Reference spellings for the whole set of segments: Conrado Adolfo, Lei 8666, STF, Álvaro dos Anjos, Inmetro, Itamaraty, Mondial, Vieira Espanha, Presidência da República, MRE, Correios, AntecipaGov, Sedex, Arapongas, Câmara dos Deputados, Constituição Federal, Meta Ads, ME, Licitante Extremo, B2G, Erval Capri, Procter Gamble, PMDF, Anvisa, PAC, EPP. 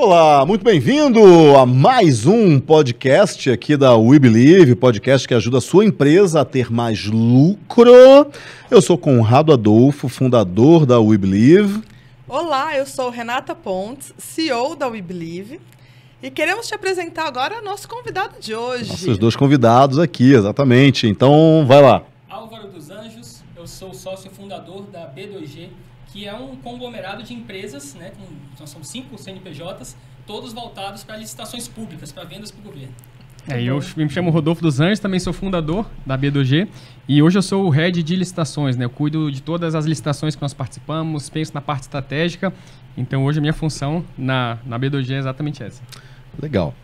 Olá, muito bem-vindo a mais um podcast aqui da We Believe, podcast que ajuda a sua empresa a ter mais lucro. Eu sou Conrado Adolfo, fundador da We Believe. Olá, eu sou Renata Pontes, CEO da We Believe. E queremos te apresentar agora o nosso convidado de hoje. Nossos dois convidados aqui, exatamente. Então, vai lá. Álvaro dos Anjos, eu sou sócio fundador da B2G, que é um conglomerado de empresas, né, são 5 CNPJs, todos voltados para licitações públicas, para vendas para o governo. Eu me chamo Rodolfo dos Anjos, também sou fundador da B2G e hoje eu sou o head de licitações, né? Eu cuido de todas as licitações que nós participamos, penso na parte estratégica, então hoje a minha função na B2G é exatamente essa. Legal.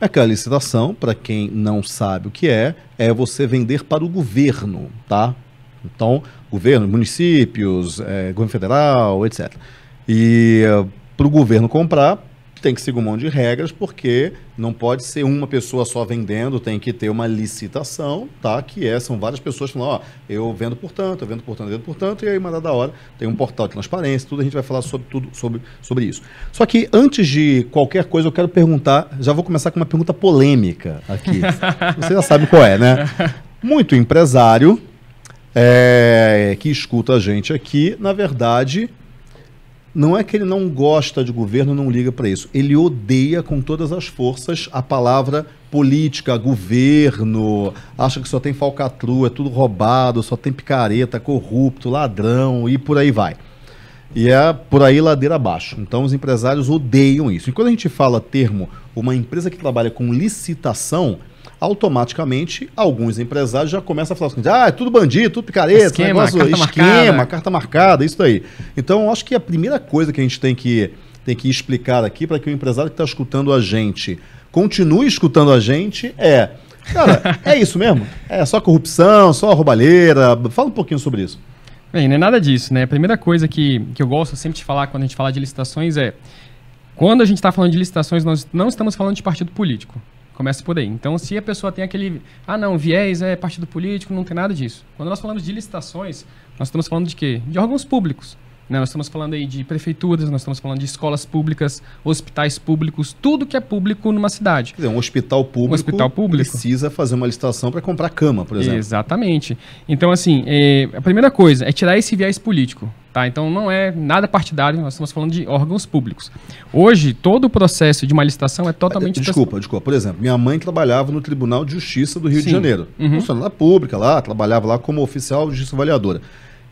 É que a licitação, para quem não sabe o que é você vender para o governo, tá? Então, governo, municípios, governo federal, etc. E para o governo comprar, tem que seguir um monte de regras, porque não pode ser uma pessoa só vendendo, tem que ter uma licitação, tá? Que são várias pessoas falando, ó, eu vendo por tanto, eu vendo por tanto, eu vendo por tanto, e aí, uma dada hora, tem um portal de transparência, tudo, a gente vai falar sobre isso. Só que, antes de qualquer coisa, eu quero perguntar, já vou começar com uma pergunta polêmica aqui. Você já sabe qual é, né? Muito empresário que escuta a gente aqui, na verdade, não é que ele não gosta de governo, não liga para isso. Ele odeia com todas as forças a palavra política, governo, acha que só tem falcatrua, é tudo roubado, só tem picareta, corrupto, ladrão e por aí vai. E é por aí ladeira abaixo. Então os empresários odeiam isso. E quando a gente fala termo, uma empresa que trabalha com licitação, automaticamente, alguns empresários já começam a falar assim, é tudo bandido, tudo picareta, esquema, carta marcada, isso daí. Então, eu acho que a primeira coisa que a gente tem que explicar aqui para que o empresário que está escutando a gente continue escutando a gente cara, é isso mesmo? É só corrupção, só roubalheira? Fala um pouquinho sobre isso. Bem, não é nada disso, né? A primeira coisa que eu gosto sempre de falar quando a gente fala de licitações quando a gente está falando de licitações, nós não estamos falando de partido político. Começa por aí. Então, se a pessoa tem aquele viés é partido político, não tem nada disso. Quando nós falamos de licitações, nós estamos falando de quê? De órgãos públicos, né? Nós estamos falando aí de prefeituras, nós estamos falando de escolas públicas, hospitais públicos, tudo que é público numa cidade. Quer dizer, um hospital público precisa fazer uma licitação para comprar cama, por exemplo. Exatamente. Então, assim, a primeira coisa é tirar esse viés político. Tá, então não é nada partidário, nós estamos falando de órgãos públicos. Hoje, todo o processo de uma licitação é totalmente... Desculpa. Por exemplo, minha mãe trabalhava no Tribunal de Justiça do Rio de Janeiro. Uhum. Funcionária pública lá, trabalhava lá como oficial de justiça avaliadora.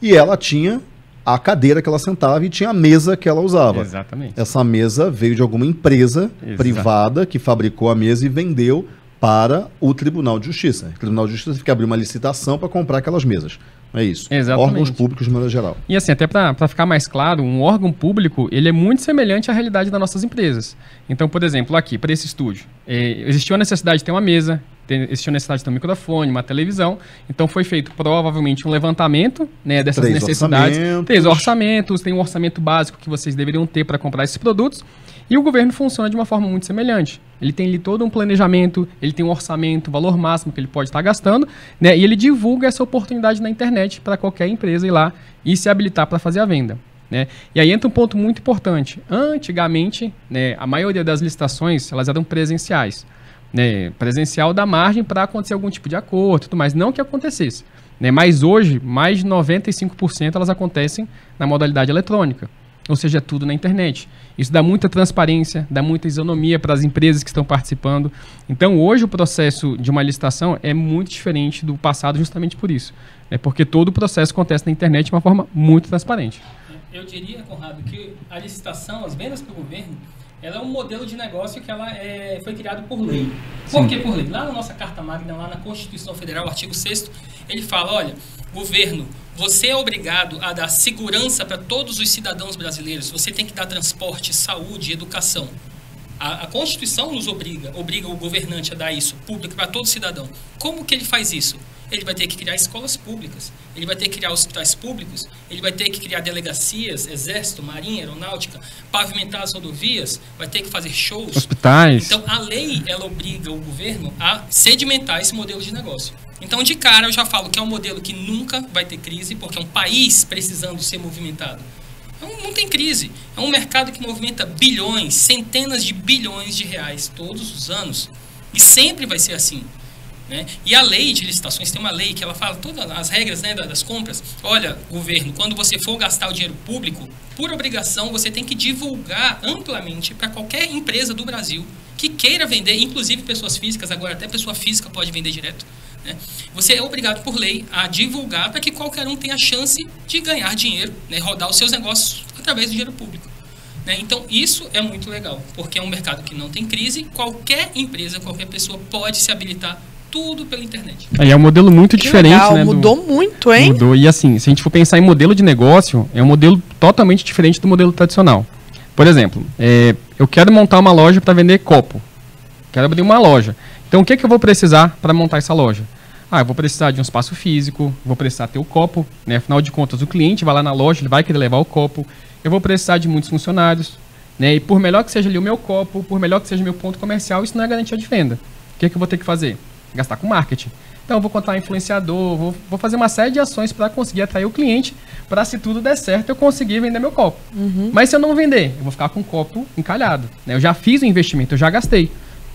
E ela tinha a cadeira que ela sentava e tinha a mesa que ela usava. Exatamente. Essa mesa veio de alguma empresa privada que fabricou a mesa e vendeu para o Tribunal de Justiça. O Tribunal de Justiça tem que abrir uma licitação para comprar aquelas mesas. É isso. Exatamente. Órgãos públicos de maneira geral. E assim, até para ficar mais claro, um órgão público, ele é muito semelhante à realidade das nossas empresas. Então, por exemplo, aqui, para esse estúdio, existiu a necessidade de ter uma mesa, existiu a necessidade de ter um microfone, uma televisão, então foi feito provavelmente um levantamento, né, dessas necessidades. 3 orçamentos, tem um orçamento básico que vocês deveriam ter para comprar esses produtos. E o governo funciona de uma forma muito semelhante. Ele tem ali todo um planejamento, ele tem um orçamento, valor máximo que ele pode estar gastando, né? E ele divulga essa oportunidade na internet para qualquer empresa ir lá e se habilitar para fazer a venda, né? E aí entra um ponto muito importante. Antigamente, né, a maioria das licitações elas eram presenciais, né? Presencial da margem para acontecer algum tipo de acordo, tudo mais. Não que acontecesse, né? Mas hoje, mais de 95% elas acontecem na modalidade eletrônica. Ou seja, tudo na internet. Isso dá muita transparência, dá muita isonomia para as empresas que estão participando. Então, hoje o processo de uma licitação é muito diferente do passado justamente por isso. É porque todo o processo acontece na internet de uma forma muito transparente. Eu diria, Conrado, que a licitação, as vendas para o governo, ela é um modelo de negócio que ela foi criado por lei. Por que por lei? Lá na nossa Carta Magna, lá na Constituição Federal, o artigo 6º, ele fala, olha, governo, você é obrigado a dar segurança para todos os cidadãos brasileiros. Você tem que dar transporte, saúde, educação. A Constituição nos obriga o governante a dar isso, público, para todo cidadão. Como que ele faz isso? Ele vai ter que criar escolas públicas, ele vai ter que criar hospitais públicos, ele vai ter que criar delegacias, exército, marinha, aeronáutica, pavimentar as rodovias, vai ter que fazer shows. Hospitais. Então, a lei, ela obriga o governo a sedimentar esse modelo de negócio. Então, de cara, eu já falo que é um modelo que nunca vai ter crise, porque é um país precisando ser movimentado. O mundo em crise. É um mercado que movimenta bilhões, centenas de bilhões de reais todos os anos. E sempre vai ser assim. Né? E a lei de licitações, tem uma lei que ela fala todas as regras, né, das compras. Olha, governo, quando você for gastar o dinheiro público, por obrigação você tem que divulgar amplamente para qualquer empresa do Brasil que queira vender, inclusive pessoas físicas, agora até pessoa física pode vender direto. Né? Você é obrigado por lei a divulgar para que qualquer um tenha a chance de ganhar dinheiro, né, rodar os seus negócios através do dinheiro público. Então, isso é muito legal, porque é um mercado que não tem crise, qualquer empresa, qualquer pessoa pode se habilitar, tudo pela internet. É um modelo muito diferente, legal, né? Mudou muito, hein? Mudou, e assim, se a gente for pensar em modelo de negócio, é um modelo totalmente diferente do modelo tradicional. Por exemplo, eu quero montar uma loja para vender copo, quero abrir uma loja. Então, o que eu vou precisar para montar essa loja? Ah, eu vou precisar de um espaço físico, vou precisar ter o copo, né? Afinal de contas, o cliente vai lá na loja, ele vai querer levar o copo. Eu vou precisar de muitos funcionários, né? E por melhor que seja ali o meu copo, por melhor que seja o meu ponto comercial, isso não é garantia de venda. O que é que eu vou ter que fazer? Gastar com marketing. Então, eu vou contratar influenciador, vou fazer uma série de ações para conseguir atrair o cliente, para se tudo der certo, eu conseguir vender meu copo. Uhum. Mas se eu não vender, eu vou ficar com o copo encalhado, né? Eu já fiz o investimento, eu já gastei,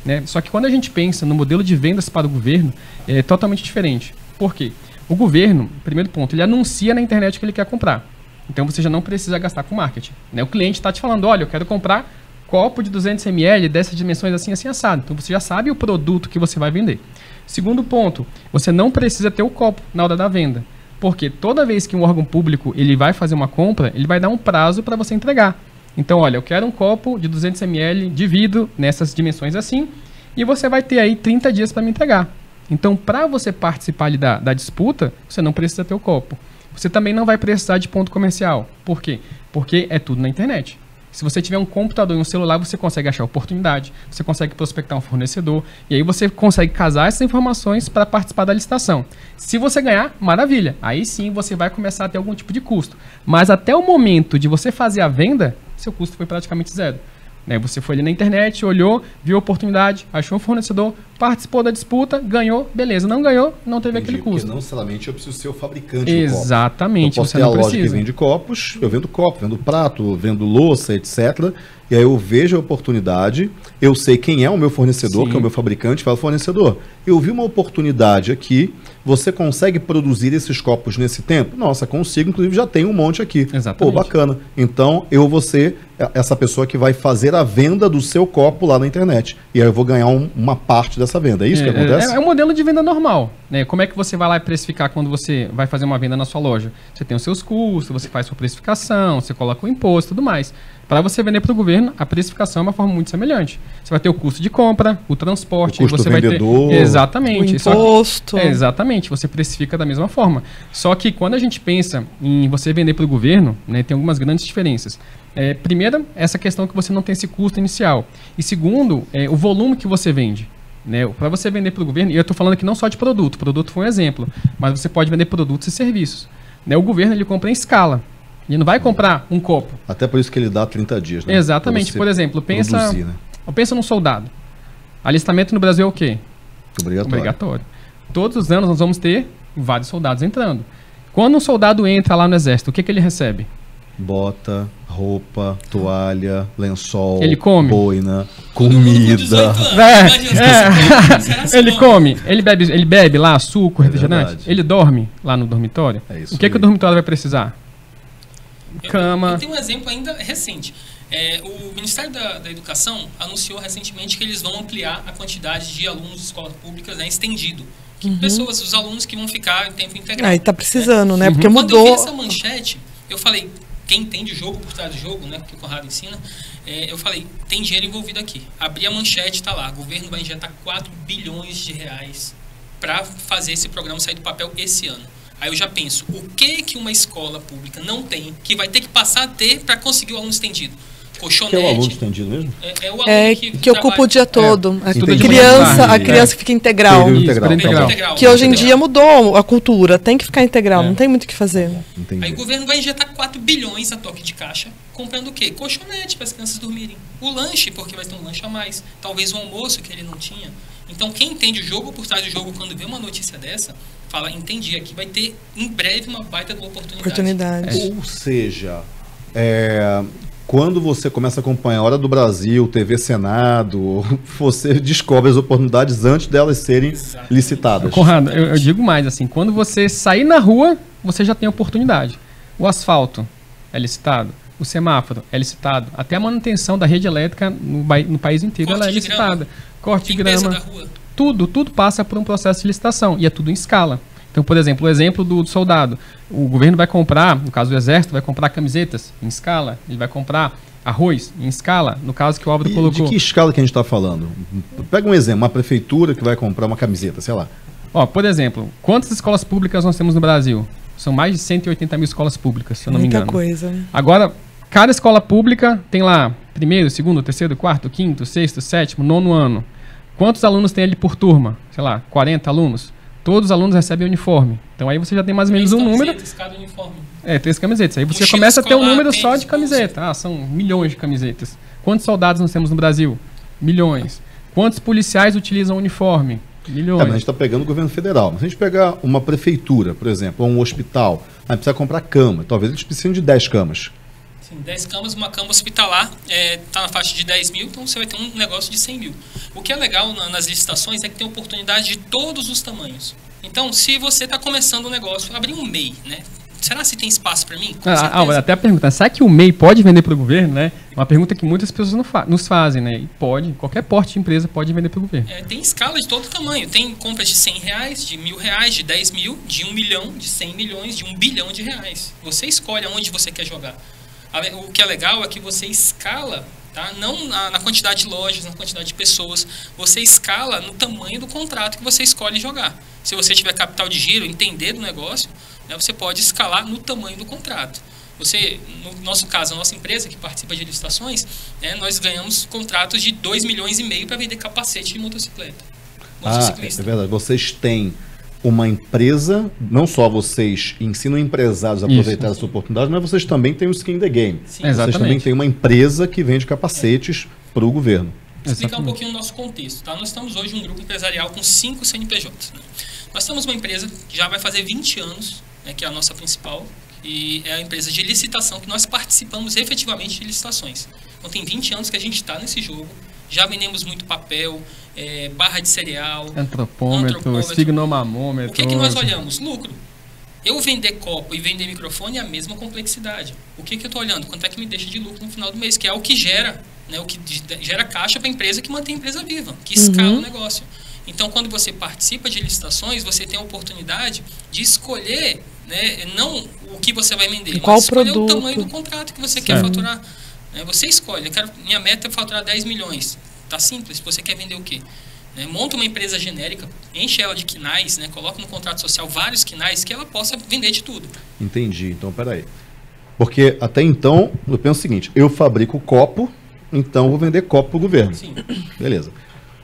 né? Só que quando a gente pensa no modelo de vendas para o governo, é totalmente diferente. Por quê? O governo, primeiro ponto, ele anuncia na internet que ele quer comprar. Então, você já não precisa gastar com marketing, né? O cliente está te falando, olha, eu quero comprar copo de 200 ml, dessas dimensões assim, assim, assado. Então, você já sabe o produto que você vai vender. Segundo ponto, você não precisa ter o copo na hora da venda, porque toda vez que um órgão público ele vai fazer uma compra, ele vai dar um prazo para você entregar. Então, olha, eu quero um copo de 200 ml, divido nessas dimensões assim, e você vai ter aí 30 dias para me entregar. Então, para você participar ali da disputa, você não precisa ter o copo. Você também não vai precisar de ponto comercial. Por quê? Porque é tudo na internet. Se você tiver um computador e um celular, você consegue achar oportunidade, você consegue prospectar um fornecedor, e aí você consegue casar essas informações para participar da licitação. Se você ganhar, maravilha. Aí sim você vai começar a ter algum tipo de custo. Mas até o momento de você fazer a venda, seu custo foi praticamente zero. Você foi ali na internet, olhou, viu a oportunidade, achou um fornecedor, participou da disputa, ganhou, beleza. Não ganhou, não teve aquele custo. Porque não somente eu preciso ser o fabricante do copo. Exatamente. Eu posso ter a loja que vende copos, eu vendo copo, vendo prato, vendo louça, etc. E aí eu vejo a oportunidade, eu sei quem é o meu fornecedor, que é o meu fabricante, falo, fornecedor, eu vi uma oportunidade aqui, você consegue produzir esses copos nesse tempo? Nossa, consigo, inclusive já tem um monte aqui. Exatamente. Pô, bacana. Então, eu vou ser essa pessoa que vai fazer a venda do seu copo lá na internet. E aí eu vou ganhar uma parte dessa venda. É isso que acontece? É um modelo de venda normal, né? Como é que você vai lá e precificar quando você vai fazer uma venda na sua loja? Você tem os seus custos, você faz sua precificação, você coloca o imposto e tudo mais. Para você vender para o governo, a precificação é uma forma muito semelhante. Você vai ter o custo de compra, o transporte, o custo você vendedor, vai ter... Exatamente. O imposto. Exatamente, você precifica da mesma forma. Só que quando a gente pensa em você vender para o governo, né, tem algumas grandes diferenças. Primeiro, essa questão que você não tem esse custo inicial. E segundo, o volume que você vende. Né, para você vender para o governo, e eu estou falando aqui não só de produto, produto foi um exemplo, mas você pode vender produtos e serviços. Né, o governo ele compra em escala. Ele não vai comprar um copo. Até por isso que ele dá 30 dias. Né? Exatamente. Por exemplo, pensa, né? Pensa num soldado. Alistamento no Brasil é o quê? Obrigatório. Obrigatório. Todos os anos nós vamos ter vários soldados entrando. Quando um soldado entra lá no exército, o que ele recebe? Bota, roupa, toalha, lençol, ele come, boina, comida. Ele come, ele bebe lá suco, refrigerante. Verdade. Ele dorme lá no dormitório. O que o dormitório vai precisar? Cama. Eu tenho um exemplo ainda recente. O Ministério da Educação anunciou recentemente que eles vão ampliar a quantidade de alunos de escolas públicas, né, estendido. Uhum. Pessoas, os alunos que vão ficar em tempo integral. Aí tá precisando, né? Porque mudou. Quando eu vi essa manchete, eu falei, quem entende o jogo por trás do jogo, né? Porque o Conrado ensina. Eu falei, tem dinheiro envolvido aqui. Abri a manchete, tá lá. O governo vai injetar 4 bilhões de reais para fazer esse programa sair do papel esse ano. Aí eu já penso, o que uma escola pública não tem, que vai ter que passar a ter para conseguir o aluno estendido? Colchonete. Que é o aluno estendido mesmo? É o aluno que ocupa o dia todo. A criança fica integral. Período integral. Que hoje em dia mudou a cultura, tem que ficar integral, não tem muito o que fazer. Entendi. Aí o governo vai injetar 4 bilhões a toque de caixa, comprando o quê? Colchonete para as crianças dormirem. O lanche, porque vai ter um lanche a mais. Talvez o almoço que ele não tinha. Então, quem entende o jogo por trás do jogo, quando vê uma notícia dessa, fala, entendi, aqui vai ter em breve uma baita oportunidade. Ou seja, Quando você começa a acompanhar a Hora do Brasil, TV Senado, você descobre as oportunidades antes delas serem licitadas. Conrado, eu digo mais, assim, quando você sair na rua, você já tem oportunidade. O asfalto é licitado, o semáforo é licitado, até a manutenção da rede elétrica no país inteiro ela é licitada. Corte de grama, tudo passa por um processo de licitação e é tudo em escala. Então, por exemplo, o exemplo do soldado. O governo vai comprar, no caso do Exército, vai comprar camisetas em escala, ele vai comprar arroz em escala, no caso que o Álvaro colocou. De que escala que a gente está falando? Pega um exemplo, uma prefeitura que vai comprar uma camiseta, sei lá. Ó, por exemplo, quantas escolas públicas nós temos no Brasil? São mais de 180 mil escolas públicas, se eu não me engano. Muita coisa, né? Agora, cada escola pública tem lá primeiro, segundo, terceiro, quarto, quinto, sexto, sétimo, nono ano. Quantos alunos tem ali por turma? Sei lá, 40 alunos? Todos os alunos recebem uniforme. Então aí você já tem mais ou menos um número. Cada uniforme. É, 3 camisetas. Aí você começa a ter um número só de camiseta. Ah, são milhões de camisetas. Quantos soldados nós temos no Brasil? Milhões. Quantos policiais utilizam uniforme? Milhões. Mas a gente está pegando o governo federal. Mas se a gente pegar uma prefeitura, por exemplo, ou um hospital, aí precisa comprar cama. Talvez eles precisem de 10 camas. Sim, 10 camas, uma cama hospitalar está na faixa de 10 mil, então você vai ter um negócio de 100 mil. O que é legal nas licitações é que tem oportunidade de todos os tamanhos. Então, se você está começando um negócio, abrir um MEI, né? Será se tem espaço para mim? Até a pergunta, será que o MEI pode vender para o governo, né? Uma pergunta que muitas pessoas nos fazem, né? E pode, qualquer porte de empresa pode vender para o governo. Tem escala de todo tamanho, tem compras de R$100, de R$1.000, de 10 mil, de 1 milhão, de 100 milhões, de 1 bilhão de reais. Você escolhe aonde você quer jogar. O que é legal é que você escala, tá? Não na quantidade de lojas, na quantidade de pessoas, você escala no tamanho do contrato que você escolhe jogar. Se você tiver capital de giro, entender do negócio, né, você pode escalar no tamanho do contrato. Você, no nosso caso, a nossa empresa que participa de licitações, né, nós ganhamos contratos de 2 milhões e meio para vender capacete de motocicleta. É verdade, vocês têm uma empresa, não só vocês ensinam empresários a aproveitar essa oportunidade, mas vocês também têm o skin in the game. Sim, exatamente. Vocês também têm uma empresa que vende capacetes para o governo. Explicar um pouquinho o nosso contexto, tá? Nós estamos hoje um grupo empresarial com 5 CNPJs. Né? Nós temos uma empresa que já vai fazer 20 anos, né, que é a nossa principal, e é a empresa de licitação que nós participamos efetivamente de licitações. Então tem 20 anos que a gente está nesse jogo. Já vendemos muito papel, barra de cereal, antropômetro, esfignomamômetro. O que é que nós olhamos? Lucro. Eu vender copo e vender microfone é a mesma complexidade. O que é que eu estou olhando? Quanto é que me deixa de lucro no final do mês? Que é o que gera, né, o que gera caixa para a empresa, que mantém a empresa viva, que escala o negócio. Então, quando você participa de licitações, você tem a oportunidade de escolher, né, não o que você vai vender, mas escolher o tamanho do contrato que você quer faturar. Você escolhe, minha meta é faturar 10 milhões. Tá simples, você quer vender o quê? Monta uma empresa genérica, enche ela de quinais, né? Coloca no contrato social vários quinais que ela possa vender de tudo. Entendi, então peraí. Porque até então, eu penso o seguinte, eu fabrico copo, então vou vender copo para o governo. Sim. Beleza.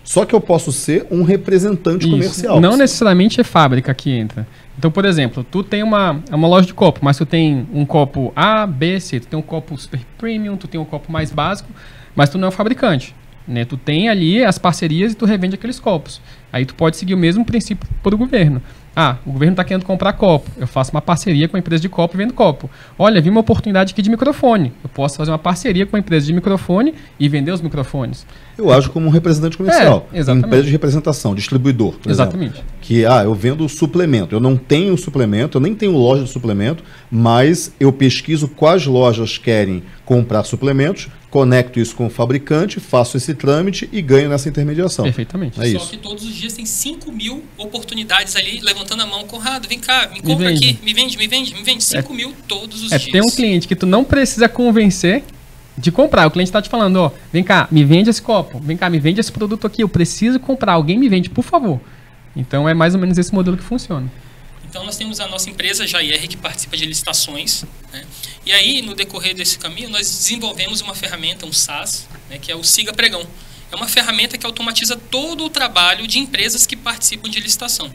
Só que eu posso ser um representante comercial. Não necessariamente é fábrica que entra. Então, por exemplo, tu tem uma loja de copo, mas tu tem um copo A, B, C, tu tem um copo super premium, tu tem um copo mais básico, mas tu não é o fabricante, né? Tu tem ali as parcerias e tu revende aqueles copos. Aí tu pode seguir o mesmo princípio para o governo. Ah, o governo está querendo comprar copo. Eu faço uma parceria com a empresa de copo e vendo copo. Olha, vi uma oportunidade aqui de microfone. Eu posso fazer uma parceria com a empresa de microfone e vender os microfones. Eu ajo como um representante comercial. Exatamente. Empresa de representação, distribuidor. Exatamente. Exemplo. Que, eu vendo suplemento. Eu não tenho suplemento, eu nem tenho loja de suplemento, mas eu pesquiso quais lojas querem comprar suplementos, conecto isso com o fabricante, faço esse trâmite e ganho nessa intermediação. Perfeitamente. Só que todos os dias tem 5 mil oportunidades ali, levantando a mão, Conrado, vem cá, me compra aqui, me vende. 5 mil todos os dias. Tem um cliente que tu não precisa convencer de comprar. O cliente está te falando, ó, vem cá, me vende esse copo, vem cá, me vende esse produto aqui, eu preciso comprar, alguém me vende, por favor. Então é mais ou menos esse modelo que funciona. Então nós temos a nossa empresa Jair, que participa de licitações, né? E aí, no decorrer desse caminho, nós desenvolvemos uma ferramenta, um SaaS, né, que é o Siga Pregão. É uma ferramenta que automatiza todo o trabalho de empresas que participam de licitação.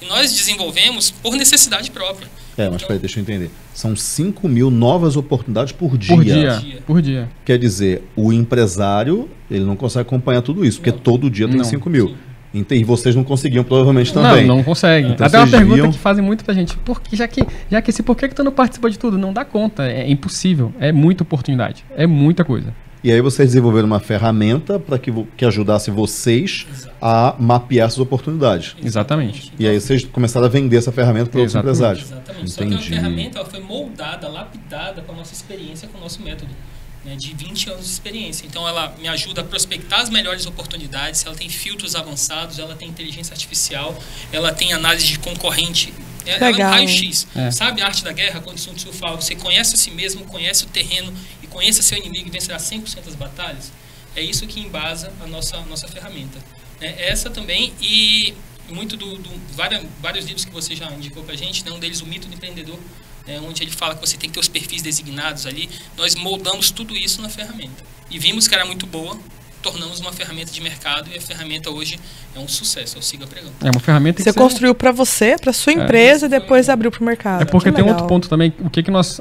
E nós desenvolvemos por necessidade própria. Mas peraí, deixa eu entender. São 5 mil novas oportunidades por dia. Por dia. Quer dizer, o empresário, ele não consegue acompanhar tudo isso, porque todo dia tem 5 mil. E vocês não conseguiam, provavelmente, também. Não, não conseguem. Então, até uma pergunta que fazem muito pra gente. Por que tu não participou de tudo? Não dá conta, é impossível. É muita oportunidade, é muita coisa. E aí vocês desenvolveram uma ferramenta para que ajudasse vocês a mapear essas oportunidades. Exatamente. E aí vocês começaram a vender essa ferramenta para outros empresários. Exatamente. Entendi. Só que a ferramenta, ela foi moldada, lapidada com a nossa experiência, com o nosso método, né, de 20 anos de experiência. Então ela me ajuda a prospectar as melhores oportunidades, ela tem filtros avançados, ela tem inteligência artificial, ela tem análise de concorrente. Ela é um raio-x. Sabe a arte da guerra, quando Sun Tzu fala, você conhece a si mesmo, conhece o terreno e conheça seu inimigo e vencerá 100% das batalhas? É isso que embasa a nossa ferramenta. Essa também e muito vários livros que você já indicou pra gente, né? Um deles, O Mito do Empreendedor, onde ele fala que você tem que ter os perfis designados ali. Nós moldamos tudo isso na ferramenta. E vimos que era muito boa, tornamos uma ferramenta de mercado e a ferramenta hoje é um sucesso, é o Siga Pregão. É uma ferramenta que você construiu para você, para sua empresa e depois abriu para o mercado. É porque tem outro ponto também, o que nós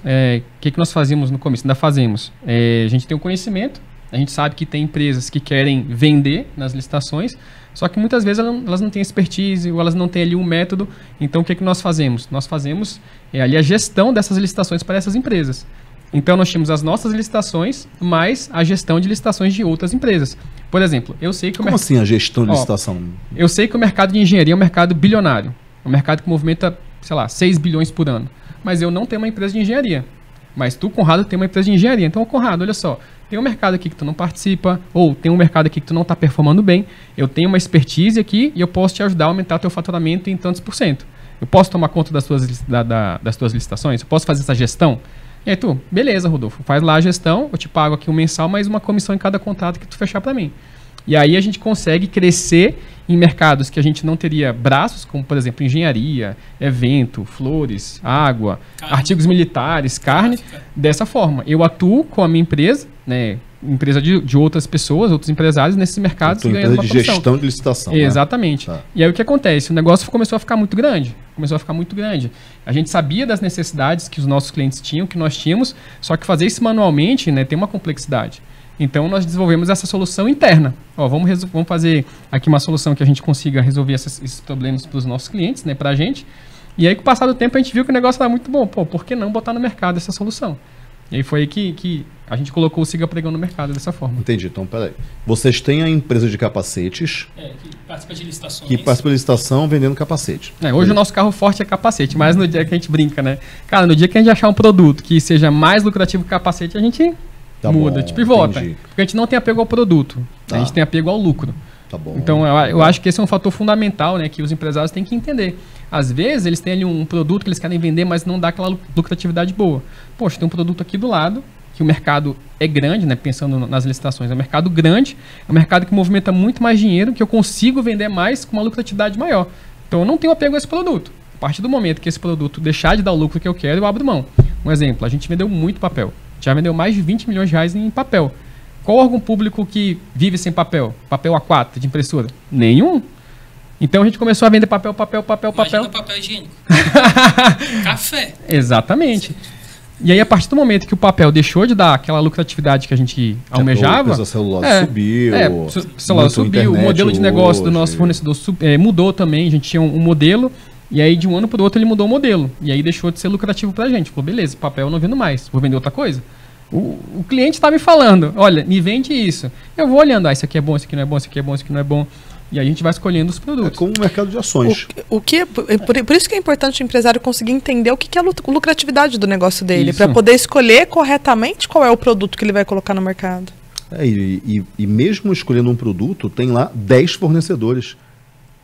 fazíamos no começo, ainda fazemos. A gente tem um conhecimento, a gente sabe que tem empresas que querem vender nas licitações, só que muitas vezes elas não têm expertise ou elas não têm ali um método. Então o que nós fazemos? Nós fazemos ali a gestão dessas licitações para essas empresas. Então, nós tínhamos as nossas licitações, mais a gestão de licitações de outras empresas. Por exemplo, eu sei que... Como assim a gestão de licitação? Eu sei que o mercado de engenharia é um mercado bilionário. Um mercado que movimenta, sei lá, 6 bilhões por ano. Mas eu não tenho uma empresa de engenharia. Mas tu, Conrado, tem uma empresa de engenharia. Então, Conrado, olha só, tem um mercado aqui que tu não participa, ou tem um mercado aqui que tu não está performando bem, eu tenho uma expertise aqui e eu posso te ajudar a aumentar o teu faturamento em tantos por cento. Eu posso tomar conta das tuas licitações? Eu posso fazer essa gestão? E aí tu, beleza, Rodolfo, faz lá a gestão, eu te pago aqui um mensal, mais uma comissão em cada contrato que tu fechar para mim. E aí a gente consegue crescer em mercados que a gente não teria braços, como por exemplo, engenharia, evento, flores, água, carne, artigos militares, carne, dessa forma. Eu atuo com a minha empresa, né, empresa de outras pessoas, outros empresários nesses mercados. Então, empresa de gestão de licitação. Exatamente. Né? Tá. E aí o que acontece? O negócio começou a ficar muito grande. A gente sabia das necessidades que os nossos clientes tinham, que nós tínhamos, só que fazer isso manualmente, né, tem uma complexidade. Então, nós desenvolvemos essa solução interna. Vamos fazer aqui uma solução que a gente consiga resolver esses problemas para os nossos clientes, né, para a gente. E aí, com o passar do tempo, a gente viu que o negócio estava muito bom. Pô, por que não botar no mercado essa solução? E aí foi aí que a gente colocou o Siga Pregão no mercado dessa forma. Entendi. Então, peraí. Vocês têm a empresa de capacetes. Que participa de licitações. Que participa de licitação vendendo capacete. Hoje o nosso carro forte é capacete, mas no dia que a gente brinca, né? Cara, no dia que a gente achar um produto que seja mais lucrativo que capacete, a gente muda, tipo, e volta. Entendi. Porque a gente não tem apego ao produto, a gente tem apego ao lucro. Tá bom. Então, eu acho que esse é um fator fundamental, né, que os empresários têm que entender. Às vezes, eles têm ali um produto que eles querem vender, mas não dá aquela lucratividade boa. Poxa, tem um produto aqui do lado, que o mercado é grande, né, pensando nas licitações, é um mercado grande, é um mercado que movimenta muito mais dinheiro, que eu consigo vender mais com uma lucratividade maior. Então, eu não tenho apego a esse produto. A partir do momento que esse produto deixar de dar o lucro que eu quero, eu abro mão. Um exemplo, a gente vendeu muito papel. Já vendeu mais de 20 milhões de reais em papel. Qual órgão público que vive sem papel? Papel A4 de impressora? Nenhum. Então a gente começou a vender papel. Imagina papel higiênico. Café. Exatamente. E aí a partir do momento que o papel deixou de dar aquela lucratividade que a gente almejava... A celulose subiu. Celulose subiu, o modelo de negócio do nosso fornecedor mudou também. A gente tinha um modelo... E aí, de um ano para o outro, ele mudou o modelo. E aí, deixou de ser lucrativo para a gente. Falou, beleza, papel eu não vendo mais. Vou vender outra coisa? O cliente está me falando, olha, me vende isso. Eu vou olhando, isso aqui é bom, isso aqui não é bom, isso aqui é bom, isso aqui não é bom. E aí, a gente vai escolhendo os produtos. É como o mercado de ações. Por isso que é importante o empresário conseguir entender o que é a lucratividade do negócio dele, para poder escolher corretamente qual é o produto que ele vai colocar no mercado. E mesmo escolhendo um produto, tem lá 10 fornecedores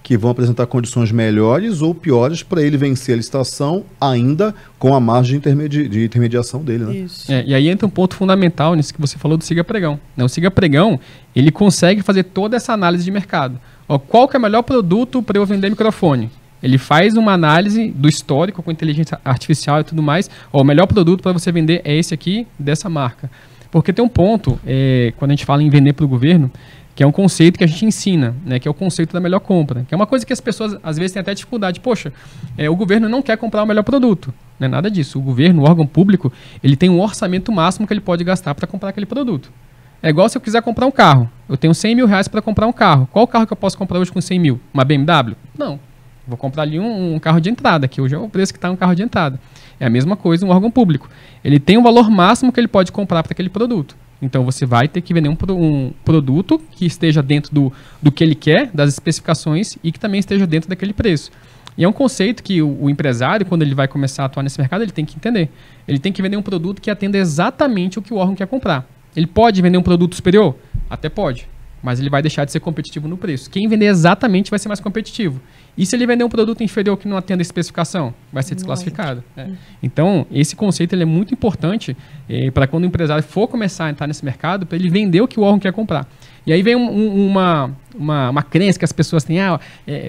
que vão apresentar condições melhores ou piores para ele vencer a licitação, ainda com a margem de intermediação dele. Né? Isso. E aí entra um ponto fundamental nisso que você falou do Siga Pregão. O Siga Pregão, ele consegue fazer toda essa análise de mercado. Qual que é o melhor produto para eu vender microfone? Ele faz uma análise do histórico com inteligência artificial e tudo mais. O melhor produto para você vender é esse aqui, dessa marca. Porque tem um ponto, quando a gente fala em vender para o governo, que é um conceito que a gente ensina, né? Que é o conceito da melhor compra. Que é uma coisa que as pessoas, às vezes, têm até dificuldade. Poxa, o governo não quer comprar o melhor produto. Não é nada disso. O governo, o órgão público, ele tem um orçamento máximo que ele pode gastar para comprar aquele produto. É igual se eu quiser comprar um carro. Eu tenho 100 mil reais para comprar um carro. Qual carro que eu posso comprar hoje com 100 mil? Uma BMW? Não. Vou comprar ali um carro de entrada, que hoje é o preço que está um carro de entrada. É a mesma coisa um órgão público. Ele tem um valor máximo que ele pode comprar para aquele produto. Então você vai ter que vender um produto que esteja dentro do que ele quer, das especificações e que também esteja dentro daquele preço. E é um conceito que o empresário, quando ele vai começar a atuar nesse mercado, ele tem que entender. Ele tem que vender um produto que atenda exatamente o que o órgão quer comprar. Ele pode vender um produto superior? Até pode. Mas ele vai deixar de ser competitivo no preço. Quem vender exatamente vai ser mais competitivo. E se ele vender um produto inferior que não atenda a especificação? Vai ser desclassificado. É. Então, esse conceito ele é muito importante para quando o empresário for começar a entrar nesse mercado, para ele vender o que o órgão quer comprar. E aí vem uma crença que as pessoas têm,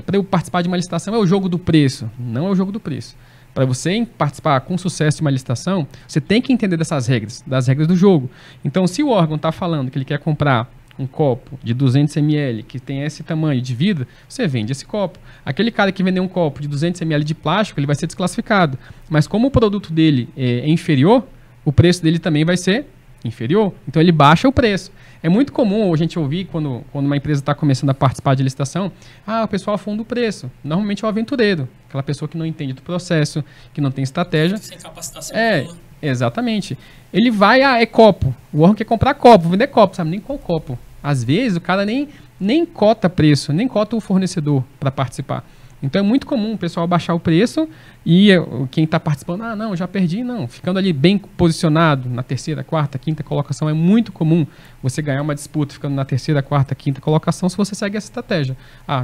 para eu participar de uma licitação é o jogo do preço. Não é o jogo do preço. Para você participar com sucesso de uma licitação, você tem que entender dessas regras, das regras do jogo. Então, se o órgão está falando que ele quer comprar um copo de 200 ml que tem esse tamanho de vidro, você vende esse copo. Aquele cara que vendeu um copo de 200 ml de plástico, ele vai ser desclassificado. Mas como o produto dele é inferior, o preço dele também vai ser inferior. Então, ele baixa o preço. É muito comum a gente ouvir, quando uma empresa está começando a participar de licitação, o pessoal afunda o preço. Normalmente é o aventureiro, aquela pessoa que não entende do processo, que não tem estratégia. Sem capacitação. Exatamente. Ele vai, é copo. O órgão quer comprar copo, vender copo, sabe nem qual copo. Às vezes o cara nem cota preço, nem cota o fornecedor para participar. Então é muito comum o pessoal baixar o preço e quem está participando, não, já perdi, não. Ficando ali bem posicionado na terceira, quarta, quinta colocação, é muito comum você ganhar uma disputa ficando na terceira, quarta, quinta colocação se você segue essa estratégia.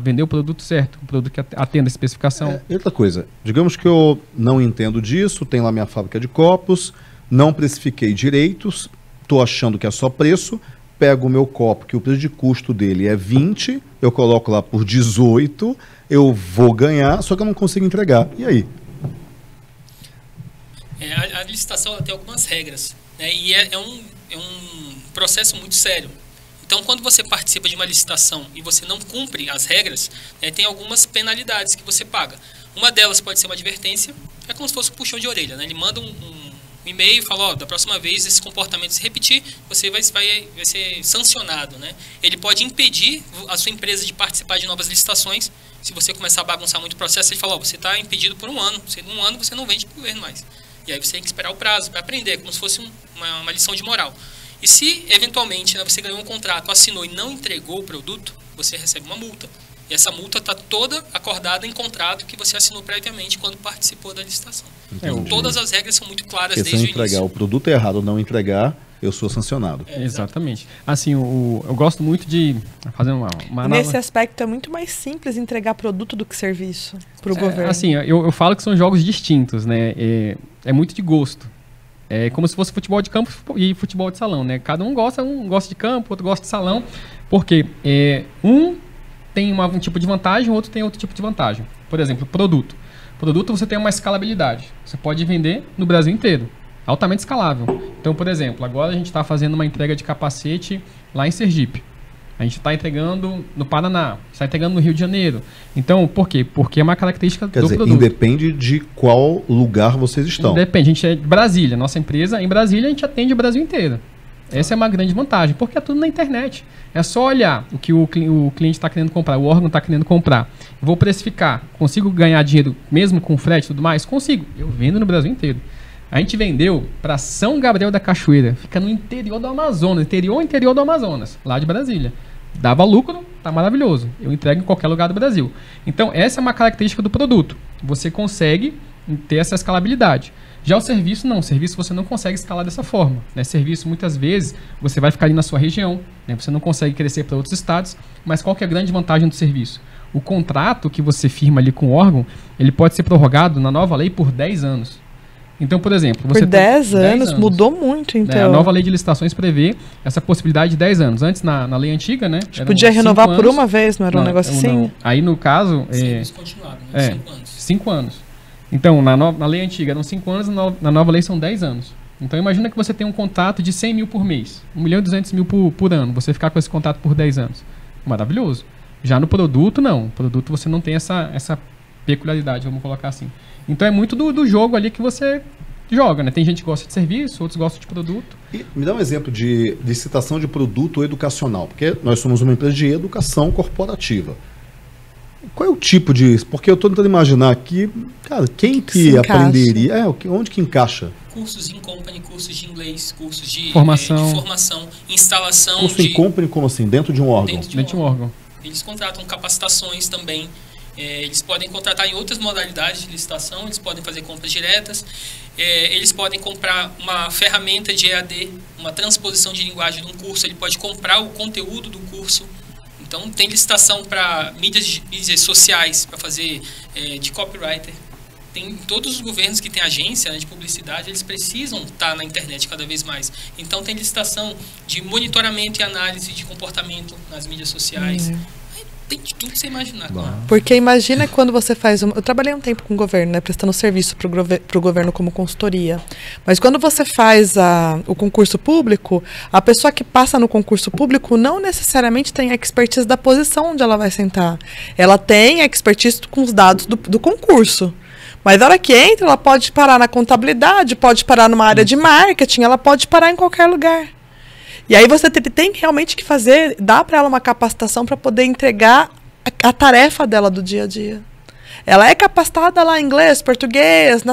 Vender o produto certo, o produto que atenda a especificação. Outra coisa, digamos que eu não entendo disso, tenho lá minha fábrica de copos, não precifiquei direitos, estou achando que é só preço, pego o meu copo, que o preço de custo dele é 20, eu coloco lá por 18, eu vou ganhar, só que eu não consigo entregar. E aí? A licitação tem algumas regras, né? E é um processo muito sério. Então, quando você participa de uma licitação e você não cumpre as regras, tem algumas penalidades que você paga. Uma delas pode ser uma advertência, é como se fosse um puxão de orelha, né? Ele manda um e-mail e fala, da próxima vez esse comportamento se repetir, você vai ser sancionado, né? Ele pode impedir a sua empresa de participar de novas licitações. Se você começar a bagunçar muito o processo, ele fala, você está impedido por um ano. Um ano você não vende para o governo mais. E aí você tem que esperar o prazo para aprender, como se fosse uma lição de moral. E se, eventualmente, você ganhou um contrato, assinou e não entregou o produto, você recebe uma multa. E essa multa está toda acordada em contrato que você assinou previamente quando participou da licitação. Entendi. Todas as regras são muito claras desde o início. Se eu entregar o produto errado ou não entregar, eu sou sancionado. Exatamente. Assim, eu gosto muito de fazer uma nesse aspecto é muito mais simples entregar produto do que serviço para o governo. Assim, eu falo que são jogos distintos, né? É muito de gosto. É como se fosse futebol de campo e futebol de salão, né? Cada um gosta de campo, outro gosta de salão, porque tem um tipo de vantagem, outro tem outro tipo de vantagem. Por exemplo, produto. Produto você tem uma escalabilidade. Você pode vender no Brasil inteiro. Altamente escalável. Então, por exemplo, agora a gente está fazendo uma entrega de capacete lá em Sergipe. A gente está entregando no Paraná, está entregando no Rio de Janeiro. Então, por quê? Porque é uma característica do produto. Independe de qual lugar vocês estão. Independe. A gente é de Brasília. Nossa empresa em Brasília, a gente atende o Brasil inteiro. Essa é uma grande vantagem, porque é tudo na internet. É só olhar o que o cliente está querendo comprar, o órgão está querendo comprar. Vou precificar, consigo ganhar dinheiro mesmo com frete e tudo mais? Consigo. Eu vendo no Brasil inteiro. A gente vendeu para São Gabriel da Cachoeira, fica no interior do Amazonas, interior do Amazonas, lá de Brasília. Dava lucro, tá maravilhoso. Eu entrego em qualquer lugar do Brasil. Então, essa é uma característica do produto. Você consegue ter essa escalabilidade. Já o serviço não, o serviço você não consegue escalar dessa forma, né? Serviço muitas vezes você vai ficar ali na sua região, né? Você não consegue crescer para outros estados, mas qual que é a grande vantagem do serviço? O contrato que você firma ali com o órgão, ele pode ser prorrogado na nova lei por 10 anos. Então, por exemplo, você por 10 anos, mudou muito, então. A nova lei de licitações prevê essa possibilidade de 10 anos. Antes, na lei antiga, né? Podia renovar por uma vez, não era um negócio assim? Aí, no caso... Sim, descontinuado, né? 5 anos. Então, na lei antiga eram 5 anos, na nova lei são 10 anos. Então, imagina que você tem um contrato de 100 mil por mês, 1 milhão e 200 mil por ano, você ficar com esse contrato por 10 anos. Maravilhoso. Já no produto, não. No produto você não tem essa peculiaridade, vamos colocar assim. Então, é muito do jogo ali que você joga, né? Tem gente que gosta de serviço, outros gostam de produto. E me dá um exemplo de licitação de produto educacional, porque nós somos uma empresa de educação corporativa. Qual é o tipo de... Porque eu estou tentando imaginar aqui, cara, quem que aprenderia? É, onde que encaixa? Cursos in company, cursos de inglês, cursos de formação, instalação... Curso in company, como assim? Dentro de um órgão? Dentro de um órgão. Eles contratam capacitações também. Eles podem contratar em outras modalidades de licitação, eles podem fazer compras diretas, eles podem comprar uma ferramenta de EAD, uma transposição de linguagem de um curso, ele pode comprar o conteúdo do curso. Então, tem licitação para mídias sociais, para fazer de copywriter. Tem todos os governos que têm agência, né, de publicidade, eles precisam estar na internet cada vez mais. Então, tem licitação de monitoramento e análise de comportamento nas mídias sociais. Tem de tudo que você imaginar. Claro. Porque imagina quando você faz... Eu trabalhei um tempo com o governo, né, prestando serviço para o governo como consultoria. Mas quando você faz o concurso público, a pessoa que passa no concurso público não necessariamente tem a expertise da posição onde ela vai sentar. Ela tem a expertise com os dados do concurso. Mas na hora que entra, ela pode parar na contabilidade, pode parar numa área de marketing, ela pode parar em qualquer lugar. E aí você tem realmente que fazer, dar para ela uma capacitação para poder entregar a tarefa dela do dia a dia. Ela é capacitada lá em inglês, português,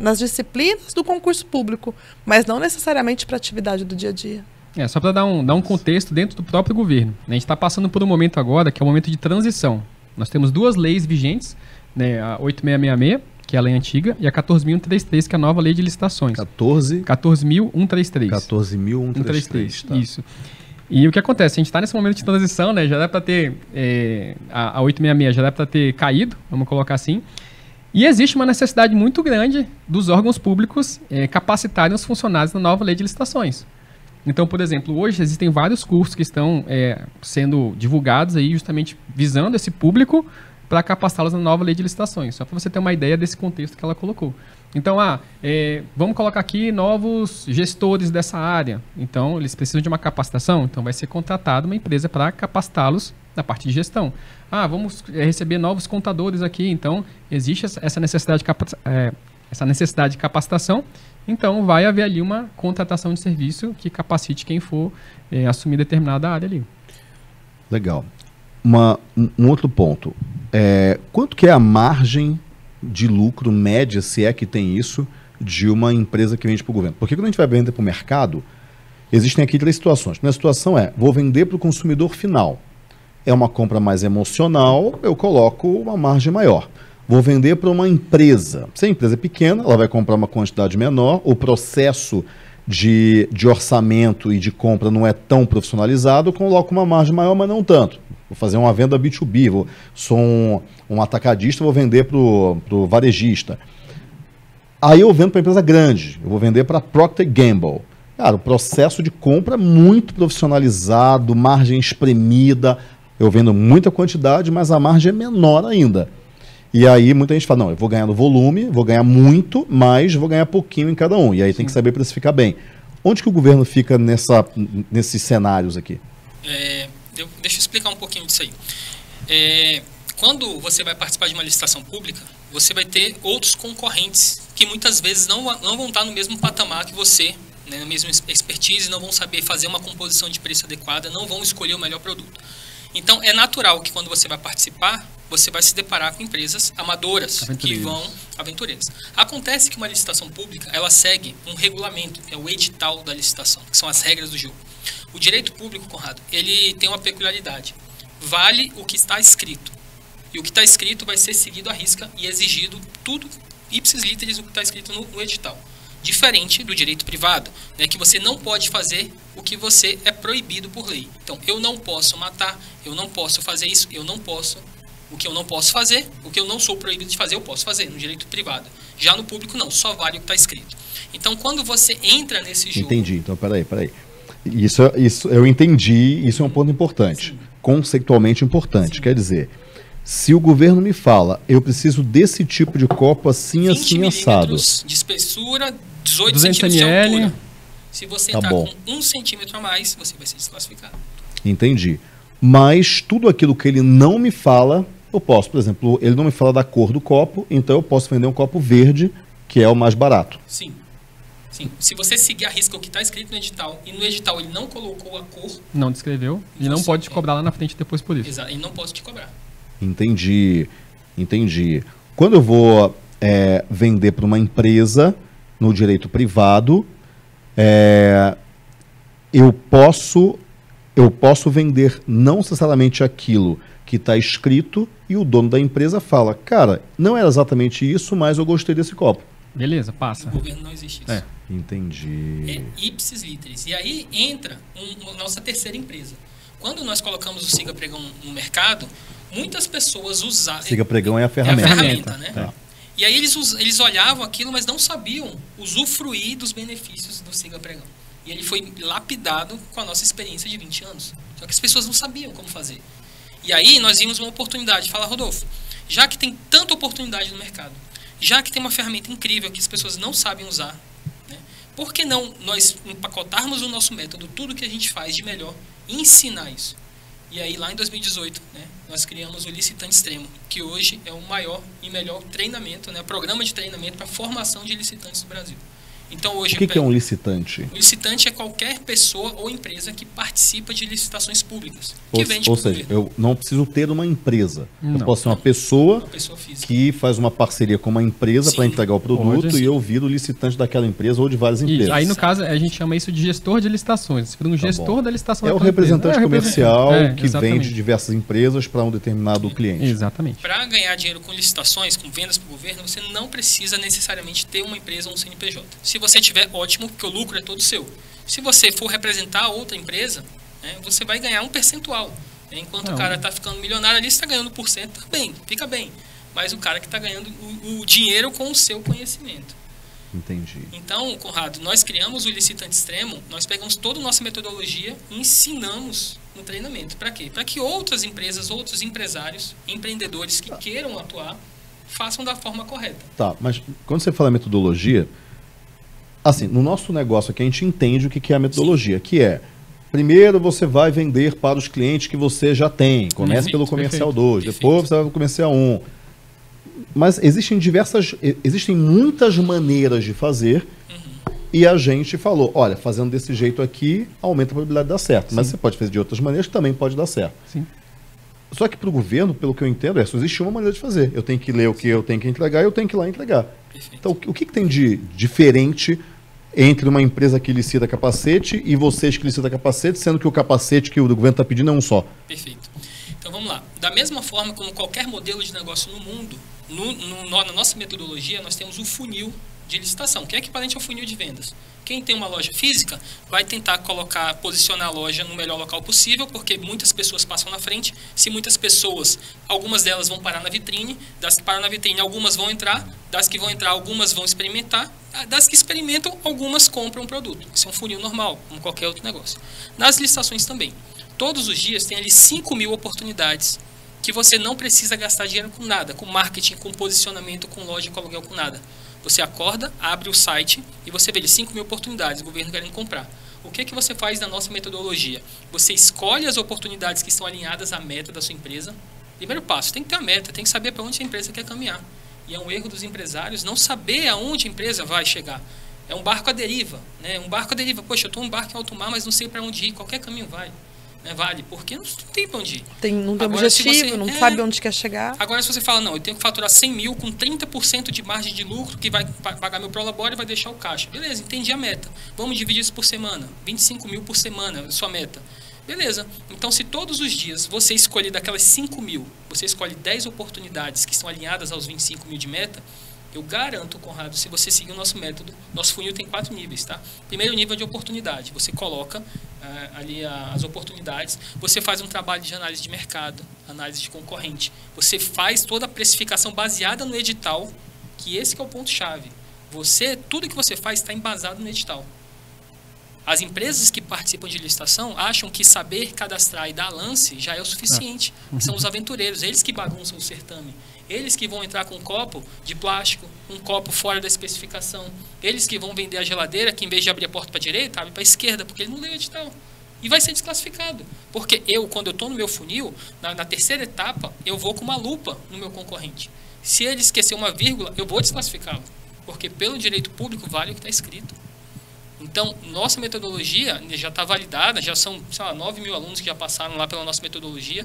nas disciplinas do concurso público, mas não necessariamente para a atividade do dia a dia. Só para dar um contexto dentro do próprio governo. A gente está passando por um momento agora que é um momento de transição. Nós temos duas leis vigentes, né, a 8666, que é a lei antiga, e a 14.133, que é a nova lei de licitações. 14.133. 14.133, tá. Isso. E o que acontece? A gente está nesse momento de transição, né? Já dá para ter... a 866 já dá para ter caído, vamos colocar assim. E existe uma necessidade muito grande dos órgãos públicos capacitarem os funcionários na nova lei de licitações. Então, por exemplo, hoje existem vários cursos que estão sendo divulgados aí, justamente visando esse público, para capacitá-los na nova lei de licitações, só para você ter uma ideia desse contexto que ela colocou. Então, vamos colocar aqui novos gestores dessa área. Então, eles precisam de uma capacitação, então vai ser contratada uma empresa para capacitá-los na parte de gestão. Vamos receber novos contadores aqui, então existe essa necessidade de capacitação, então vai haver ali uma contratação de serviço que capacite quem for assumir determinada área ali. Legal. Um outro ponto, quanto que é a margem de lucro média, se é que tem isso, de uma empresa que vende para o governo? Porque quando a gente vai vender para o mercado, existem aqui três situações. A primeira situação é, vou vender para o consumidor final. É uma compra mais emocional, eu coloco uma margem maior. Vou vender para uma empresa. Se a empresa é pequena, ela vai comprar uma quantidade menor, o processo de orçamento e de compra não é tão profissionalizado, eu coloco uma margem maior, mas não tanto. Vou fazer uma venda B2B, sou um atacadista, vou vender para o varejista. Aí eu vendo para empresa grande, eu vou vender para Procter Gamble. Cara, o processo de compra é muito profissionalizado, margem espremida, eu vendo muita quantidade, mas a margem é menor ainda. E aí muita gente fala, não, eu vou ganhar no volume, vou ganhar muito, mas vou ganhar pouquinho em cada um. E aí tem que saber precificar bem. Onde que o governo fica nesses cenários aqui? Deixa eu explicar um pouquinho disso aí. Quando você vai participar de uma licitação pública, você vai ter outros concorrentes que muitas vezes não vão estar no mesmo patamar que você, né, na mesma expertise, não vão saber fazer uma composição de preço adequada, não vão escolher o melhor produto. Então, é natural que quando você vai participar, você vai se deparar com empresas amadoras, aventureiras. Acontece que uma licitação pública, ela segue um regulamento, que é o edital da licitação, que são as regras do jogo. O direito público, Conrado, ele tem uma peculiaridade. Vale o que está escrito. E o que está escrito vai ser seguido à risca e exigido tudo, ipsis literis, o que está escrito no edital. Diferente do direito privado, né, que você não pode fazer o que você é proibido por lei. Então, eu não posso matar, eu não posso fazer isso, eu não posso... O que eu não posso fazer, o que eu não sou proibido de fazer, eu posso fazer, no direito privado. Já no público, não, só vale o que está escrito. Então, quando você entra nesse jogo... Entendi, então, peraí. Isso eu entendi, isso é um ponto importante, sim, conceitualmente importante. Sim. Quer dizer, se o governo me fala, eu preciso desse tipo de copo assim, assim, assado. 20 milímetros de espessura, 18 centímetros ml. De altura. Se você entrar com 1 centímetro a mais, você vai ser desclassificado. Entendi. Mas tudo aquilo que ele não me fala... Eu posso, por exemplo, ele não me fala da cor do copo, então eu posso vender um copo verde que é o mais barato. Sim. Sim. Se você seguir a risca o que está escrito no edital, e no edital ele não colocou a cor... Não descreveu, e não pode te cobrar lá na frente depois por isso. Exato, ele não pode te cobrar. Entendi, entendi. Quando eu vou vender para uma empresa, no direito privado, eu posso vender não necessariamente aquilo que está escrito, e o dono da empresa fala, cara, não era exatamente isso, mas eu gostei desse copo. Beleza, passa. No governo não existe isso. Entendi. É ipsis literis. E aí entra a nossa terceira empresa. Quando nós colocamos o Siga Pregão no mercado, muitas pessoas usavam... Siga Pregão é a ferramenta. É a ferramenta, né? Tá. E aí eles olhavam aquilo, mas não sabiam usufruir dos benefícios do Siga Pregão. E ele foi lapidado com a nossa experiência de 20 anos. Só que as pessoas não sabiam como fazer. E aí nós vimos uma oportunidade. Fala, Rodolfo, já que tem tanta oportunidade no mercado, já que tem uma ferramenta incrível que as pessoas não sabem usar, né? Por que não nós empacotarmos o nosso método, tudo que a gente faz de melhor, e ensinar isso? E aí, lá em 2018, né, nós criamos o Licitante Extremo, que hoje é o maior e melhor treinamento, né, programa de treinamento para formação de licitantes do Brasil. Então, hoje, o que é um licitante? O licitante é qualquer pessoa ou empresa que participa de licitações públicas. Ou seja, eu não preciso ter uma empresa. Não. Eu posso ser uma pessoa física que faz uma parceria com uma empresa para entregar o produto e eu viro o licitante daquela empresa ou de várias empresas. E aí, no caso, a gente chama isso de gestor de licitações. Você vira um gestor da licitação. É o representante comercial que vende diversas empresas para um determinado cliente. Exatamente. Para ganhar dinheiro com licitações, com vendas para o governo, você não precisa necessariamente ter uma empresa ou um CNPJ. Se você tiver, ótimo, porque o lucro é todo seu. Se você for representar outra empresa, né, você vai ganhar um percentual. Né? Enquanto o cara está ficando milionário ali, você está ganhando por cento, tá bem, fica bem. Mas o cara que está ganhando o dinheiro com o seu conhecimento. Entendi. Então, Conrado, nós criamos o Licitante Extremo, nós pegamos toda a nossa metodologia e ensinamos no treinamento. Para quê? Para que outras empresas, outros empresários, empreendedores que queiram atuar, façam da forma correta. Tá, mas quando você fala metodologia... Assim, no nosso negócio aqui a gente entende o que é a metodologia, que é, primeiro você vai vender para os clientes que você já tem, comece pelo comercial 2, depois você vai para o comercial 1. Mas existem muitas maneiras de fazer e a gente falou, olha, fazendo desse jeito aqui aumenta a probabilidade de dar certo, mas você pode fazer de outras maneiras que também pode dar certo. Sim. Só que para o governo, pelo que eu entendo, só existe uma maneira de fazer. Eu tenho que ler o que eu tenho que entregar e eu tenho que ir lá entregar. Perfeito. Então, o que tem de diferente entre uma empresa que licita capacete e vocês que licitam capacete, sendo que o capacete que o governo está pedindo é um só? Perfeito. Então, vamos lá. Da mesma forma como qualquer modelo de negócio no mundo, na nossa metodologia, nós temos o funil de licitação, que é equivalente ao funil de vendas. Quem tem uma loja física vai tentar posicionar a loja no melhor local possível, porque muitas pessoas passam na frente. Se muitas pessoas, algumas delas vão parar na vitrine, das que param na vitrine, algumas vão entrar, das que vão entrar, algumas vão experimentar, das que experimentam, algumas compram o produto. Isso é um funil normal, como qualquer outro negócio. Nas licitações também. Todos os dias tem ali 5.000 oportunidades que você não precisa gastar dinheiro com nada, com marketing, com posicionamento, com loja, com aluguel, com nada. Você acorda, abre o site e você vê ali 5.000 oportunidades, o governo querendo comprar. O que você faz na nossa metodologia? Você escolhe as oportunidades que estão alinhadas à meta da sua empresa. Primeiro passo, tem que ter a meta, tem que saber para onde a empresa quer caminhar. E é um erro dos empresários não saber aonde a empresa vai chegar. É um barco à deriva, né? Um barco à deriva. Poxa, eu estou um barco em alto mar, mas não sei para onde ir, qualquer caminho vai. Vale, porque não tem para onde ir. Não tem objetivo, não sabe onde quer chegar. Agora, se você fala, não, eu tenho que faturar 100 mil com 30% de margem de lucro, que vai pagar meu prolabore e vai deixar o caixa. Beleza, entendi a meta. Vamos dividir isso por semana. 25 mil por semana é sua meta. Beleza. Então, se todos os dias você escolhe daquelas 5 mil, você escolhe 10 oportunidades que estão alinhadas aos 25 mil de meta, eu garanto, Conrado, se você seguir o nosso método, nosso funil tem 4 níveis, tá? Primeiro nível de oportunidade, você coloca ali as oportunidades, você faz um trabalho de análise de mercado, análise de concorrente, você faz toda a precificação baseada no edital, que esse que é o ponto-chave. Tudo que você faz está embasado no edital. As empresas que participam de licitação acham que saber cadastrar e dar lance já é o suficiente. São os aventureiros, eles que bagunçam o certame. Eles que vão entrar com um copo de plástico, um copo fora da especificação. Eles que vão vender a geladeira, que em vez de abrir a porta para a direita, abre para a esquerda, porque ele não leu o edital. E vai ser desclassificado. Porque quando eu estou no meu funil, na terceira etapa, eu vou com uma lupa no meu concorrente. Se ele esquecer uma vírgula, eu vou desclassificá-lo. porque pelo direito público vale o que está escrito. Então, nossa metodologia já está validada, já são, sei lá, 9 mil alunos que já passaram lá pela nossa metodologia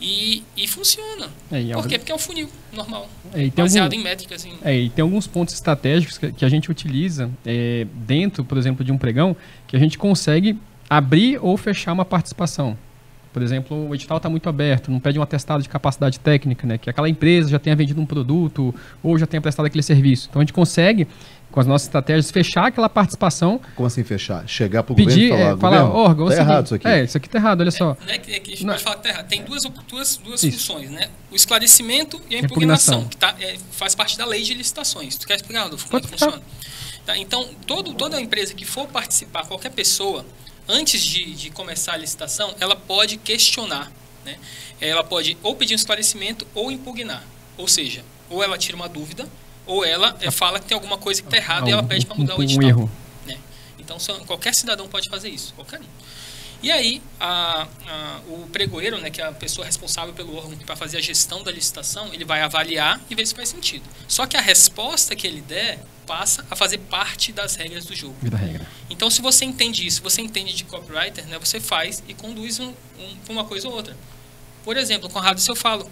e funciona. Por quê? Porque é um funil normal, baseado em métricas. E tem alguns pontos estratégicos que a gente utiliza dentro, por exemplo, de um pregão, que a gente consegue abrir ou fechar uma participação. Por exemplo, o edital está muito aberto, não pede um atestado de capacidade técnica, né? Que aquela empresa já tenha vendido um produto ou já tenha prestado aquele serviço. Então, a gente consegue, com as nossas estratégias, fechar aquela participação. Como assim fechar? Chegar para o governo e falar, órgão, tá errado isso aqui. Isso aqui tá errado, olha só. A gente pode falar que tá errado. Tem duas funções, né? O esclarecimento e a impugnação, que tá, faz parte da lei de licitações. Tu quer explicar, Rodolfo, como é que funciona? Tá, então, toda empresa que for participar, qualquer pessoa, antes de começar a licitação, ela pode questionar, né? Ela pode ou pedir um esclarecimento ou impugnar. Ou seja, ou ela tira uma dúvida, ou ela fala que tem alguma coisa que está errada e ela pede para mudar o edital. Erro. Né? Então, qualquer cidadão pode fazer isso, qualquer um. E aí, o pregoeiro, né, que é a pessoa responsável pelo órgão para fazer a gestão da licitação, ele vai avaliar e ver se faz sentido. Só que a resposta que ele der passa a fazer parte das regras do jogo. Então, se você entende isso, você entende de copywriter, né, você faz e conduz uma coisa ou outra. Por exemplo, Conrado, se eu falo,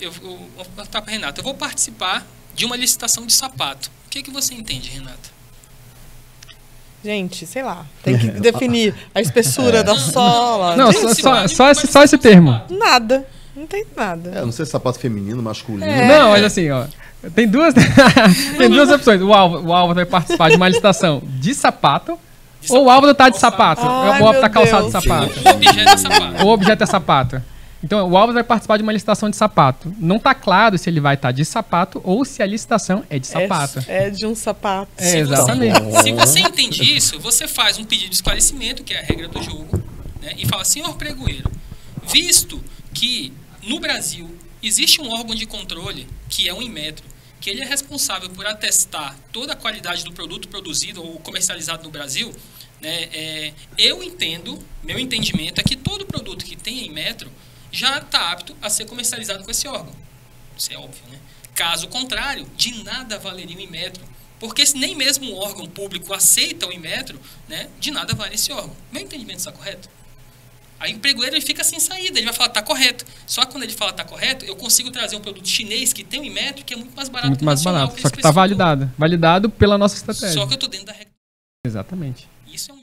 eu vou perguntar para a Renata, eu vou participar de uma licitação de sapato. O que você entende, Renata? Gente, sei lá, tem que definir a espessura da sola. Não, só esse termo. Nada, não tem nada. Não sei se sapato feminino, masculino. Não, mas assim, ó, tem duas, tem duas opções. O Álvaro vai participar de uma licitação de sapato, ou o Álvaro tá de sapato, ou o Álvaro tá calçado de sapato. O objeto é sapato. Então, o Álvaro vai participar de uma licitação de sapato. Não está claro se ele vai estar de sapato ou se a licitação é de sapato. É de um sapato. Exatamente. Se você entende isso, você faz um pedido de esclarecimento, que é a regra do jogo, né, e fala, senhor pregoeiro, visto que no Brasil existe um órgão de controle, que é o Inmetro, que ele é responsável por atestar toda a qualidade do produto produzido ou comercializado no Brasil, né, eu entendo, meu entendimento é que todo produto que tem Inmetro já está apto a ser comercializado com esse órgão. Isso é óbvio, né? Caso contrário, de nada valeria o Inmetro, porque se nem mesmo um órgão público aceita o Inmetro, né, de nada vale esse órgão. Meu entendimento está correto? Aí o pregoeiro ele fica sem saída, ele vai falar, está correto. Só que quando ele fala, está correto, eu consigo trazer um produto chinês que tem o Inmetro, que é muito mais barato. Muito mais barato, só que está validado. Validado pela nossa estratégia. Só que eu estou dentro da regra. Exatamente. Isso é um...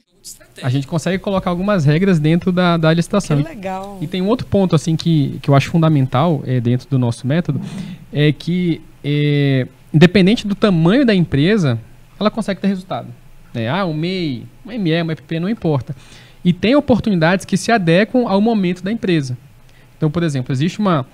A gente consegue colocar algumas regras dentro da licitação. Que legal. E tem um outro ponto assim, que eu acho fundamental dentro do nosso método, é que independente do tamanho da empresa, ela consegue ter resultado. Um MEI, um ME, um EPP, não importa. E tem oportunidades que se adequam ao momento da empresa. Então, por exemplo, existe uma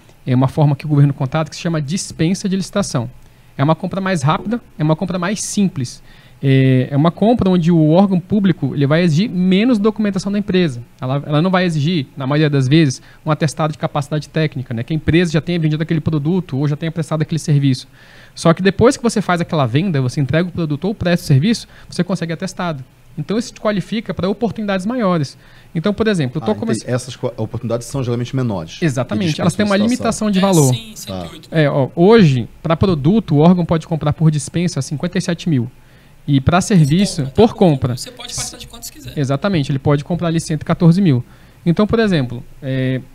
forma que o governo contrata que se chama dispensa de licitação. É uma compra mais rápida, é uma compra mais simples. É uma compra onde o órgão público ele vai exigir menos documentação da empresa. Ela não vai exigir, na maioria das vezes, um atestado de capacidade técnica, né? Que a empresa já tenha vendido aquele produto ou já tenha prestado aquele serviço. Só que depois que você faz aquela venda, você entrega o produto ou presta o serviço, você consegue atestado. Então, isso te qualifica para oportunidades maiores. Então, por exemplo, eu estou começando... Essas oportunidades são geralmente menores. Exatamente. Elas têm uma limitação de valor. Sim, 108. Hoje, para produto, o órgão pode comprar por dispensa 57 mil. E para serviço, por compra. Você pode participar de quantos quiser. Exatamente, ele pode comprar ali 114 mil. Então, por exemplo,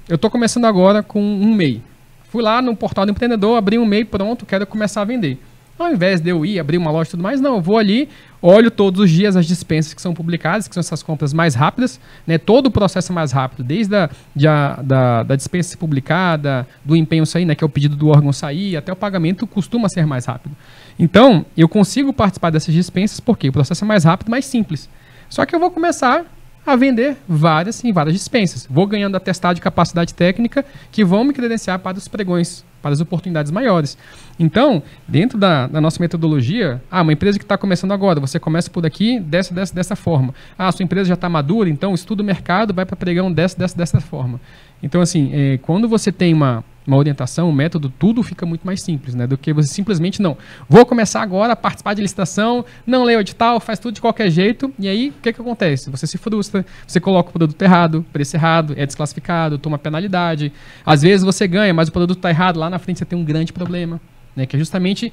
eu estou começando agora com um MEI. Fui lá no portal do empreendedor, abri um MEI, pronto, quero começar a vender. Ao invés de eu ir abrir uma loja e tudo mais, não, eu vou ali, olho todos os dias as dispensas que são publicadas, que são essas compras mais rápidas, né? Todo o processo é mais rápido, desde da dispensa publicada, do empenho sair, né, que é o pedido do órgão sair, até o pagamento costuma ser mais rápido. Então, eu consigo participar dessas dispensas porque o processo é mais rápido, mais simples. Só que eu vou começar a vender várias dispensas. Vou ganhando atestado de capacidade técnica que vão me credenciar para os pregões, para as oportunidades maiores. Então, dentro da nossa metodologia, uma empresa que está começando agora, você começa por aqui, dessa forma. A sua empresa já está madura, então estuda o mercado, vai para pregão dessa forma. Então, assim, quando você tem uma orientação, um método, tudo fica muito mais simples, né? Do que você simplesmente não. Vou começar agora a participar de licitação, não leio o edital, faz tudo de qualquer jeito, e aí o que acontece? Você se frustra, você coloca o produto errado, preço errado, é desclassificado, toma penalidade. Às vezes você ganha, mas o produto está errado, lá na frente você tem um grande problema, né? Que é justamente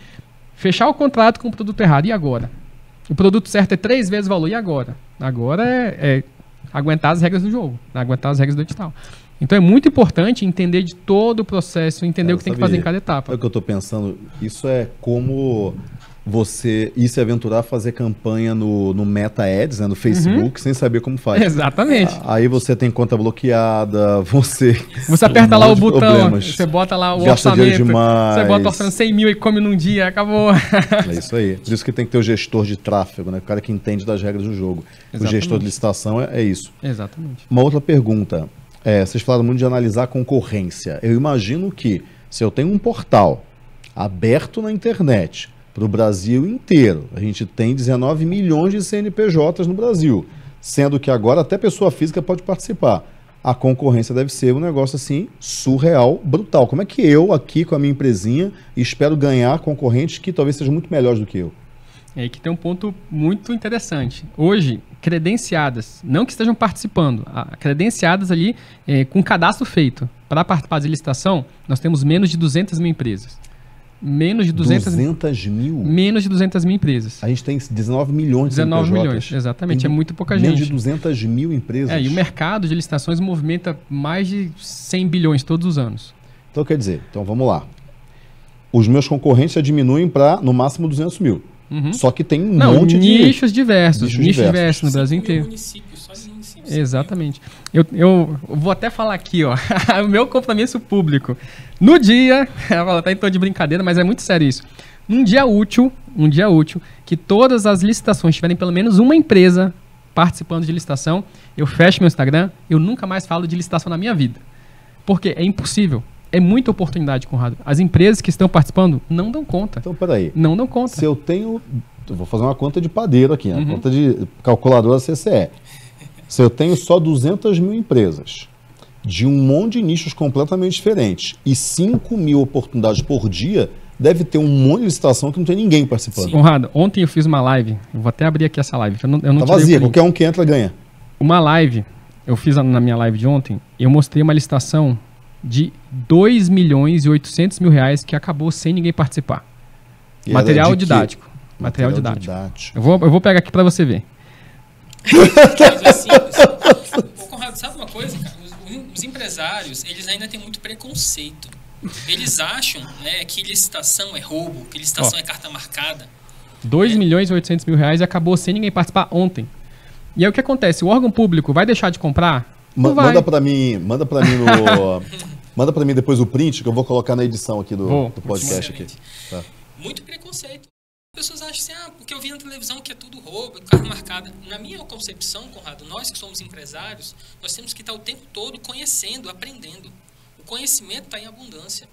Fechar o contrato com o produto errado, e agora? O produto certo é 3 vezes o valor, e agora? Agora é aguentar as regras do jogo, aguentar as regras do edital. Então é muito importante entender de todo o processo, entender o que tem que fazer em cada etapa. É o que eu estou pensando, isso é como você ir se aventurar a fazer campanha no Meta Ads, né, no Facebook, sem saber como faz. Exatamente. Aí você tem conta bloqueada, você aperta lá o botão, você bota lá o orçamento, você bota o orçamento 100 mil e come num dia, acabou. É isso aí. Por isso que tem que ter o gestor de tráfego, né, o cara que entende das regras do jogo. Exatamente. O gestor de licitação é isso. Exatamente. Uma outra pergunta. Vocês falaram muito de analisar a concorrência. Eu imagino que se eu tenho um portal aberto na internet para o Brasil inteiro, a gente tem 19 milhões de CNPJs no Brasil, sendo que agora até pessoa física pode participar. A concorrência deve ser um negócio assim surreal, brutal. Como é que eu aqui com a minha empresinha espero ganhar concorrentes que talvez sejam muito melhores do que eu? É aí que tem um ponto muito interessante. Hoje, credenciadas, não que estejam participando, credenciadas ali com cadastro feito para participar de licitação, nós temos menos de 200 mil empresas. Menos de 200 mil? Menos de 200 mil empresas. A gente tem 19 milhões de 19 CNPJs. Milhões, exatamente, é muito pouca gente. Menos de 200 mil empresas. E o mercado de licitações movimenta mais de 100 bilhões todos os anos. Então, quer dizer, então vamos lá. Os meus concorrentes já diminuem para, no máximo, 200 mil. Uhum. Só que tem um monte de nichos diversos, no Brasil inteiro. Municípios, só municípios. Exatamente. Eu vou até falar aqui, ó, o meu compromisso público. No dia, tá em tom de brincadeira, mas é muito sério isso. Um dia útil, que todas as licitações tiverem pelo menos uma empresa participando de licitação, eu fecho meu Instagram, eu nunca mais falo de licitação na minha vida. Porque é impossível. É muita oportunidade, Conrado. As empresas que estão participando não dão conta. Então, peraí. Não dão conta. Se eu tenho... Eu vou fazer uma conta de padeiro aqui, uma conta de calculadora CCE. Se eu tenho só 200 mil empresas, de um monte de nichos completamente diferentes, e 5 mil oportunidades por dia, deve ter um monte de licitação que não tem ninguém participando. Sim. Conrado, ontem eu fiz uma live. Eu vou até abrir aqui essa live. Eu não tá vazia. Qualquer um que entra ganha. Uma live. Eu fiz na minha live de ontem. Eu mostrei uma licitação de 2 milhões e 800 mil reais que acabou sem ninguém participar. Material didático. Material didático. Eu vou pegar aqui para você ver. Conrado, sabe uma coisa, cara? Os empresários, eles ainda têm muito preconceito. Eles acham, né, que licitação é roubo, que licitação é carta marcada. 2 milhões e 800 mil reais e acabou sem ninguém participar ontem. E aí o que acontece? O órgão público vai deixar de comprar? Manda para mim no manda para mim depois o print que eu vou colocar na edição aqui do podcast aqui. Tá. Muito preconceito. As pessoas acham assim, porque eu vi na televisão que é tudo roubo, carta marcada. Na minha concepção, Conrado, nós que somos empresários, nós temos que estar o tempo todo conhecendo, aprendendo. O conhecimento está em abundância.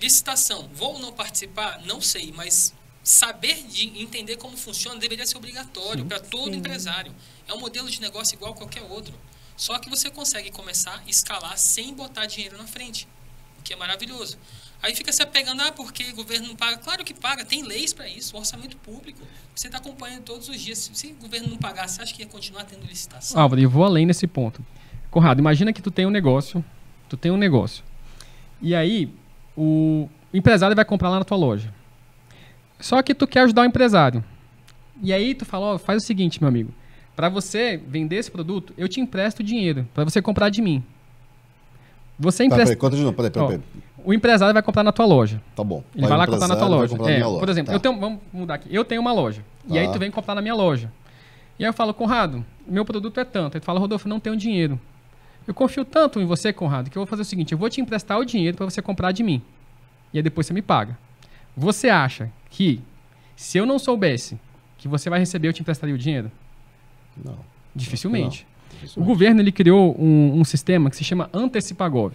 Licitação, vou ou não participar? Não sei, mas saber de entender como funciona deveria ser obrigatório para todo empresário. É um modelo de negócio igual a qualquer outro. Só que você consegue começar a escalar sem botar dinheiro na frente, o que é maravilhoso. Aí fica se apegando, porque o governo não paga. Claro que paga, tem leis para isso, orçamento público. Você está acompanhando todos os dias. Se o governo não pagar, você acha que ia continuar tendo licitação? Álvaro, eu vou além nesse ponto. Conrado, imagina que tu tem um negócio. E aí o empresário vai comprar lá na tua loja. Só que tu quer ajudar o empresário. E aí tu fala, faz o seguinte, meu amigo. Para você vender esse produto, eu te empresto dinheiro para você comprar de mim. Você empresta... O empresário vai comprar na tua loja. Tá bom. Ele vai lá comprar na tua loja. Loja. Por exemplo, vamos mudar aqui. Eu tenho uma loja. Tá. E aí tu vem comprar na minha loja. E aí eu falo, Conrado, meu produto é tanto. Aí tu fala, Rodolfo, não tenho dinheiro. Eu confio tanto em você, Conrado, que eu vou fazer o seguinte. Eu vou te emprestar o dinheiro para você comprar de mim. E aí depois você me paga. Você acha que se eu não soubesse que você vai receber, eu te emprestaria o dinheiro? Não. Dificilmente. O governo ele criou um sistema que se chama AntecipaGov.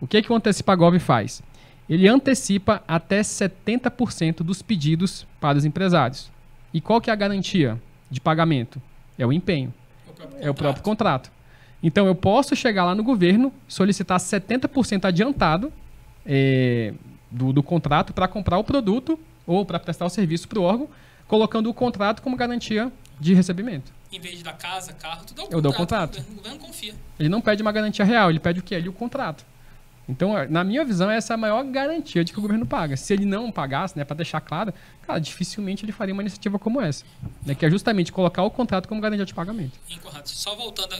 O que é que o AntecipaGov faz? Ele antecipa até 70% dos pedidos para os empresários. E qual que é a garantia de pagamento? É o empenho. É o próprio contrato. Então eu posso chegar lá no governo, solicitar 70% adiantado do contrato para comprar o produto ou para prestar o serviço para o órgão, colocando o contrato como garantia de recebimento. Em vez de dar casa, carro, tu dá o contrato. O governo confia. Ele não pede uma garantia real, ele pede o quê? O contrato. Então, na minha visão, essa é a maior garantia de que o governo paga. Se ele não pagasse, né, para deixar claro, cara, dificilmente ele faria uma iniciativa como essa, né, que é justamente colocar o contrato como garantia de pagamento. Incorreto. Só voltando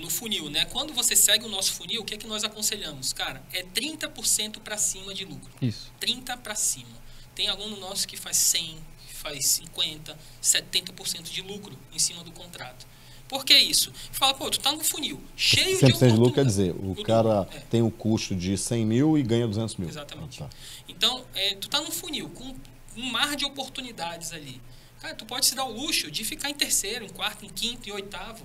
no funil, né? Quando você segue o nosso funil, o que é que nós aconselhamos? Cara, é 30% para cima de lucro. Isso. 30% para cima. Tem aluno nosso que faz 100%, faz 50%, 70% de lucro em cima do contrato. Por que isso? Fala, pô, tu tá no funil, cheio de lucro, quer dizer, o cara tem um custo de 100 mil e ganha 200 mil. Exatamente. Ah, tá. Então, tu tá no funil, com um mar de oportunidades ali. Cara, tu pode se dar o luxo de ficar em terceiro, em quarto, em quinto, em oitavo.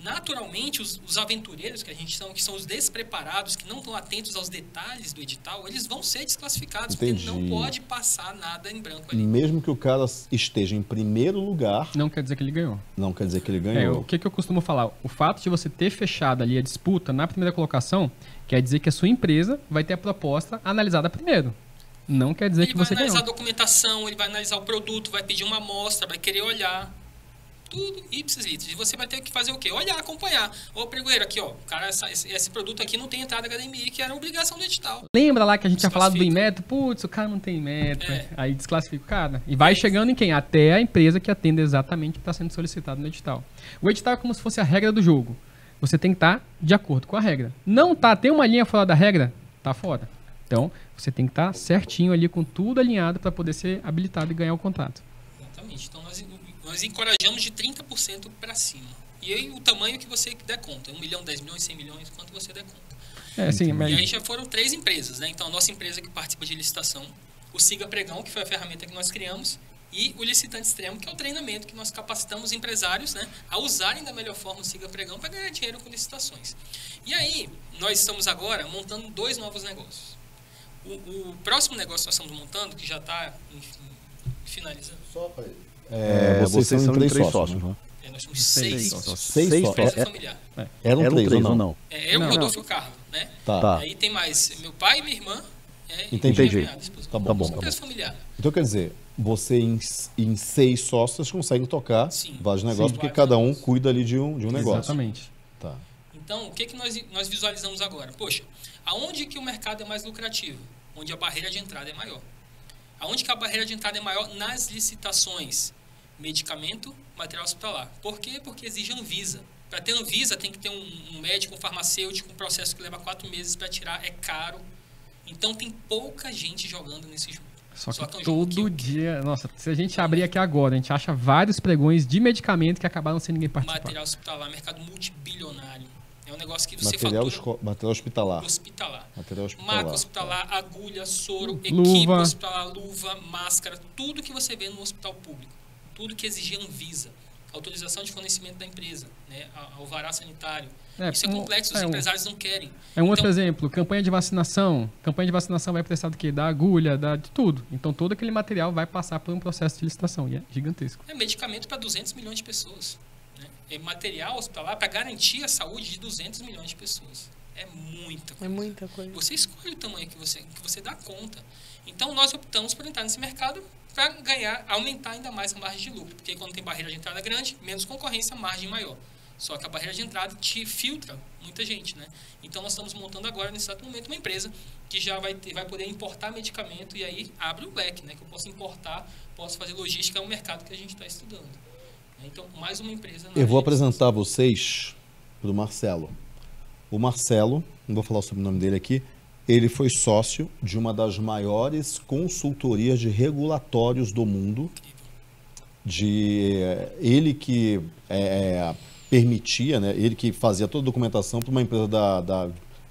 Naturalmente, os aventureiros que a gente chama, que são os despreparados, que não estão atentos aos detalhes do edital, eles vão ser desclassificados. Entendi. Porque não pode passar nada em branco ali. Mesmo que o cara esteja em primeiro lugar... Não quer dizer que ele ganhou. Não quer dizer que ele ganhou. O que eu costumo falar? O fato de você ter fechado ali a disputa na primeira colocação quer dizer que a sua empresa vai ter a proposta analisada primeiro. Não quer dizer que você ganhou. Ele vai analisar a documentação, ele vai analisar o produto, vai pedir uma amostra, vai querer olhar... Tudo, ipsis litros. E você vai ter que fazer o quê? Olhar, acompanhar. Ô, pregoeiro, aqui, ó, cara, esse produto aqui não tem entrada HDMI, que era obrigação do edital. Lembra lá que a gente tinha falado do Inmetro? Putz, o cara não tem Inmetro. É. Aí desclassifica o cara. E vai chegando em quem? Até a empresa que atende exatamente o que está sendo solicitado no edital. O edital é como se fosse a regra do jogo. Você tem que estar de acordo com a regra. Não tá, tem uma linha fora da regra? Tá fora. Então, você tem que estar certinho ali, com tudo alinhado, para poder ser habilitado e ganhar o contrato. Exatamente. Então, nós encorajamos de 30% para cima. E aí o tamanho que você der conta. 1 milhão, 10 milhões, 100 milhões, quanto você der conta. É, sim, mas... E aí já foram 3 empresas, né? Então, a nossa empresa que participa de licitação, o Siga Pregão, que foi a ferramenta que nós criamos, e o Licitante Extremo, que é o treinamento que nós capacitamos empresários, né, a usarem da melhor forma o Siga Pregão para ganhar dinheiro com licitações. E aí, nós estamos agora montando 2 novos negócios. O próximo negócio que nós estamos montando, que já está finalizando... Só para ele. Vocês são 3 sócios, né? Nós somos 6 sócios. 6 sócios. Eram 3 ou não? Eu, Rodolfo e o Carlos, né? Tá. Aí tem mais meu pai e minha irmã. Entendi. Tá bom. Então, quer dizer, você em 6 sócios consegue tocar vários negócios, porque cada um cuida ali de um negócio. Exatamente. Tá. Então, o que nós visualizamos agora? Poxa, aonde que o mercado é mais lucrativo? Onde a barreira de entrada é maior. Aonde que a barreira de entrada é maior? Nas licitações. Medicamento, material hospitalar. Por quê? Porque exige Anvisa. Para ter Anvisa, tem que ter um médico, um farmacêutico, um processo que leva 4 meses para tirar, é caro. Então, tem pouca gente jogando nesse jogo. Só que todo dia... Nossa, se a gente abrir aqui agora, a gente acha vários pregões de medicamento que acabaram sem ninguém participar. Material hospitalar, mercado multibilionário. É um negócio que você fatura... Material hospitalar. Material hospitalar. Marca hospitalar, agulha, soro, equipe hospitalar, luva, máscara, tudo que você vê no hospital público. Tudo que exigia Anvisa, autorização de fornecimento da empresa, né, alvará sanitário. Isso é complexo, os empresários não querem. Outro exemplo, campanha de vacinação. Campanha de vacinação vai precisar do quê? Da agulha, de tudo. Então, todo aquele material vai passar por um processo de licitação, e é gigantesco. É medicamento para 200 milhões de pessoas. Né? É material hospitalar para garantir a saúde de 200 milhões de pessoas. É muita coisa. Você escolhe o tamanho que você dá conta. Então, nós optamos por entrar nesse mercado para aumentar ainda mais a margem de lucro. Porque quando tem barreira de entrada grande, menos concorrência, margem maior. Só que a barreira de entrada te filtra muita gente, né? Então, nós estamos montando agora, nesse exato momento, uma empresa que já vai poder importar medicamento, e aí abre o leque, né? Que eu posso importar, posso fazer logística, é um mercado que a gente está estudando. Então, mais uma empresa... Eu vou apresentar vocês para o Marcelo. O Marcelo, não vou falar o sobrenome dele aqui, ele foi sócio de uma das maiores consultorias de regulatórios do mundo. Ele que permitia, né, ele que fazia toda a documentação para uma empresa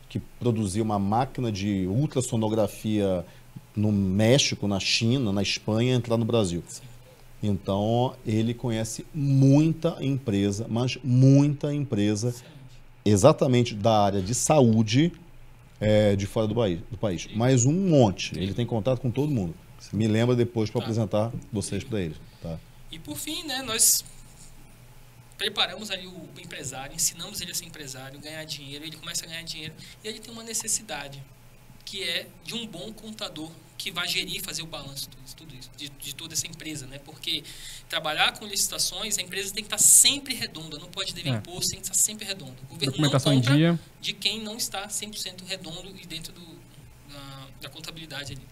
que produzia uma máquina de ultrassonografia no México, na China, na Espanha, entrar no Brasil. Então, ele conhece muita empresa, mas muita empresa exatamente da área de saúde de fora do país. Mas um monte. Ele tem contato com todo mundo. Me lembra depois para apresentar vocês para ele. Tá. E por fim, né, nós preparamos ali o empresário, ensinamos ele a ser empresário, ganhar dinheiro, ele começa a ganhar dinheiro e ele tem uma necessidade. que é de um bom contador que vai gerir, fazer o balanço de toda essa empresa, né? Porque trabalhar com licitações, a empresa tem que estar sempre redonda, não pode dever imposto, tem que estar sempre redonda. O governo não compra em dia de quem não está 100% redondo e dentro da contabilidade ali.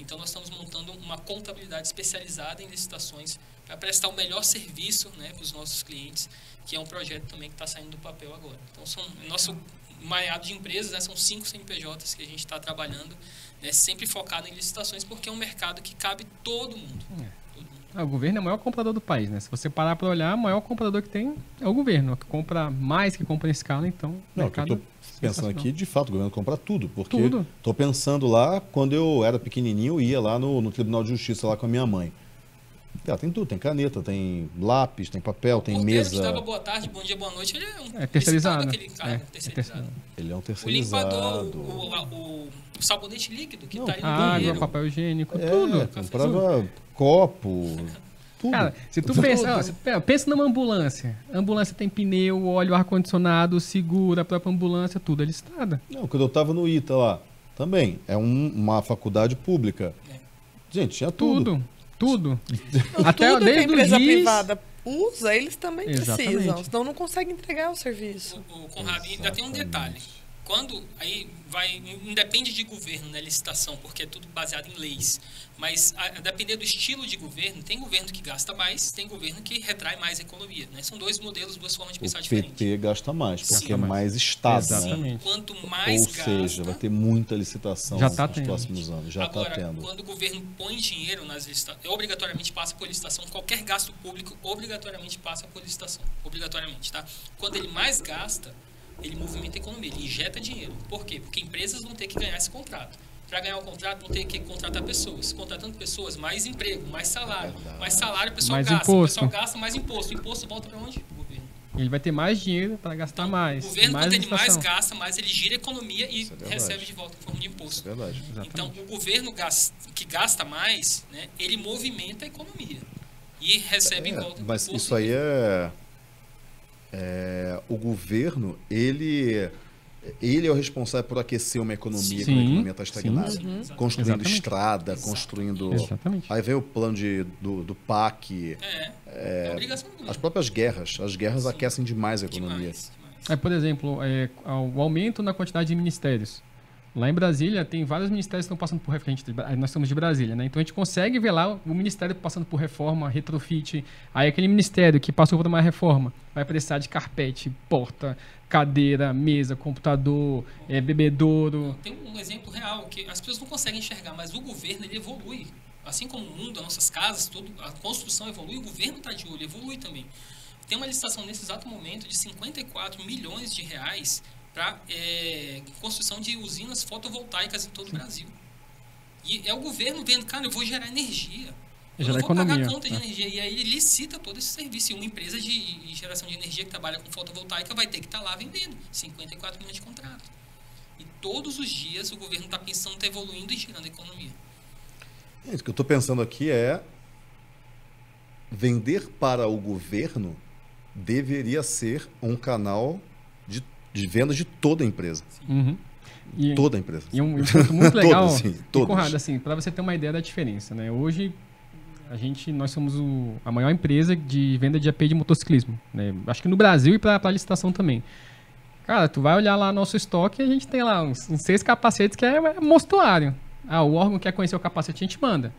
Então, nós estamos montando uma contabilidade especializada em licitações para prestar o melhor serviço, né, para os nossos clientes, que é um projeto também que está saindo do papel agora. Então, são nosso mareado de empresas, né, são 5 CNPJs que a gente está trabalhando, né, sempre focado em licitações, porque é um mercado que cabe todo mundo. O governo é o maior comprador do país, né? Se você parar para olhar, o maior comprador que tem é o governo, que compra mais, que compra em escala, então... Não, o que eu estou pensando aqui, de fato, o governo compra tudo, porque estou pensando lá, quando eu era pequenininho, ia lá no Tribunal de Justiça, lá com a minha mãe. Ela tem tudo, tem caneta, tem lápis, tem papel, tem mesa. O porteiro que dava boa tarde, bom dia, boa noite, ele é um terceirizado. Ele é um terceirizado. O limpador, o sabonete líquido que está aí no banheiro. Água, papel higiênico, tudo. Comprava copo, tudo. Cara, se tu pensa numa ambulância. A ambulância tem pneu, óleo, ar-condicionado, seguro, a própria ambulância, tudo é listada. Não, quando eu estava no ITA lá, também, é uma faculdade pública. Gente, tinha tudo. Tudo. Não, até tudo desde que a empresa privada usa, eles também precisam, senão não conseguem entregar o serviço. O Conrado, ainda tem um detalhe. Quando, aí vai, independe de governo, né, licitação, porque é tudo baseado em leis, mas a depender do estilo de governo, tem governo que gasta mais, tem governo que retrai mais a economia, né? São dois modelos, duas formas de pensar diferentes. O PT gasta mais, porque é mais Estado, né? Quanto mais gasta... Ou seja, vai ter muita licitação nos próximos anos, já está tendo. Agora, quando o governo põe dinheiro nas licitações, obrigatoriamente passa por licitação, qualquer gasto público obrigatoriamente passa por licitação, obrigatoriamente, tá? Quando ele mais gasta, ele movimenta a economia, ele injeta dinheiro. Por quê? Porque empresas vão ter que ganhar esse contrato. Para ganhar o contrato, vão ter que contratar pessoas. Contratando pessoas, mais emprego, mais salário. Mais salário, o pessoal gasta. O pessoal gasta, mais imposto. O imposto volta para onde? O governo. Ele vai ter mais dinheiro para gastar mais. O governo, quando ele mais gasta, mais ele gira a economia e recebe de volta em forma de imposto. É verdade. Então, o governo que gasta mais, né, ele movimenta a economia. E recebe em volta. Mas isso aí o governo, ele é o responsável por aquecer uma economia quando a economia está estagnada. Construindo estrada, construindo... Aí vem o plano do PAC. É obrigação do governo. As próprias guerras. As guerras aquecem demais a economia. Demais. Por exemplo, o aumento na quantidade de ministérios. Lá em Brasília, tem vários ministérios que estão passando por reforma. Nós somos de Brasília, né? Então, a gente consegue ver lá o ministério passando por reforma, retrofit. Aí, aquele ministério que passou por uma reforma vai precisar de carpete, porta, cadeira, mesa, computador, bebedouro. Tem um exemplo real que as pessoas não conseguem enxergar, mas o governo ele evolui. Assim como o mundo, as nossas casas, tudo, a construção evolui, o governo está de olho, evolui também. Tem uma licitação nesse exato momento de R$54 milhões para construção de usinas fotovoltaicas em todo o Brasil. E é o governo vendo, cara, eu vou gerar energia, eu vou pagar a conta de energia. E aí ele licita todo esse serviço. E uma empresa de geração de energia que trabalha com fotovoltaica vai ter que estar lá vendendo. 54 milhões de contrato. E todos os dias o governo está pensando, está evoluindo e gerando a economia. Isso que eu estou pensando aqui é vender para o governo deveria ser um canal de vendas de toda a empresa. Toda a empresa. E um ponto muito legal, Conrado, assim, para você ter uma ideia da diferença, né? Hoje, nós somos a maior empresa de venda de AP de motociclismo, né? Acho que no Brasil e para licitação também. Cara, tu vai olhar lá nosso estoque e a gente tem lá uns 6 capacetes que é mostruário. O órgão quer conhecer o capacete, a gente manda.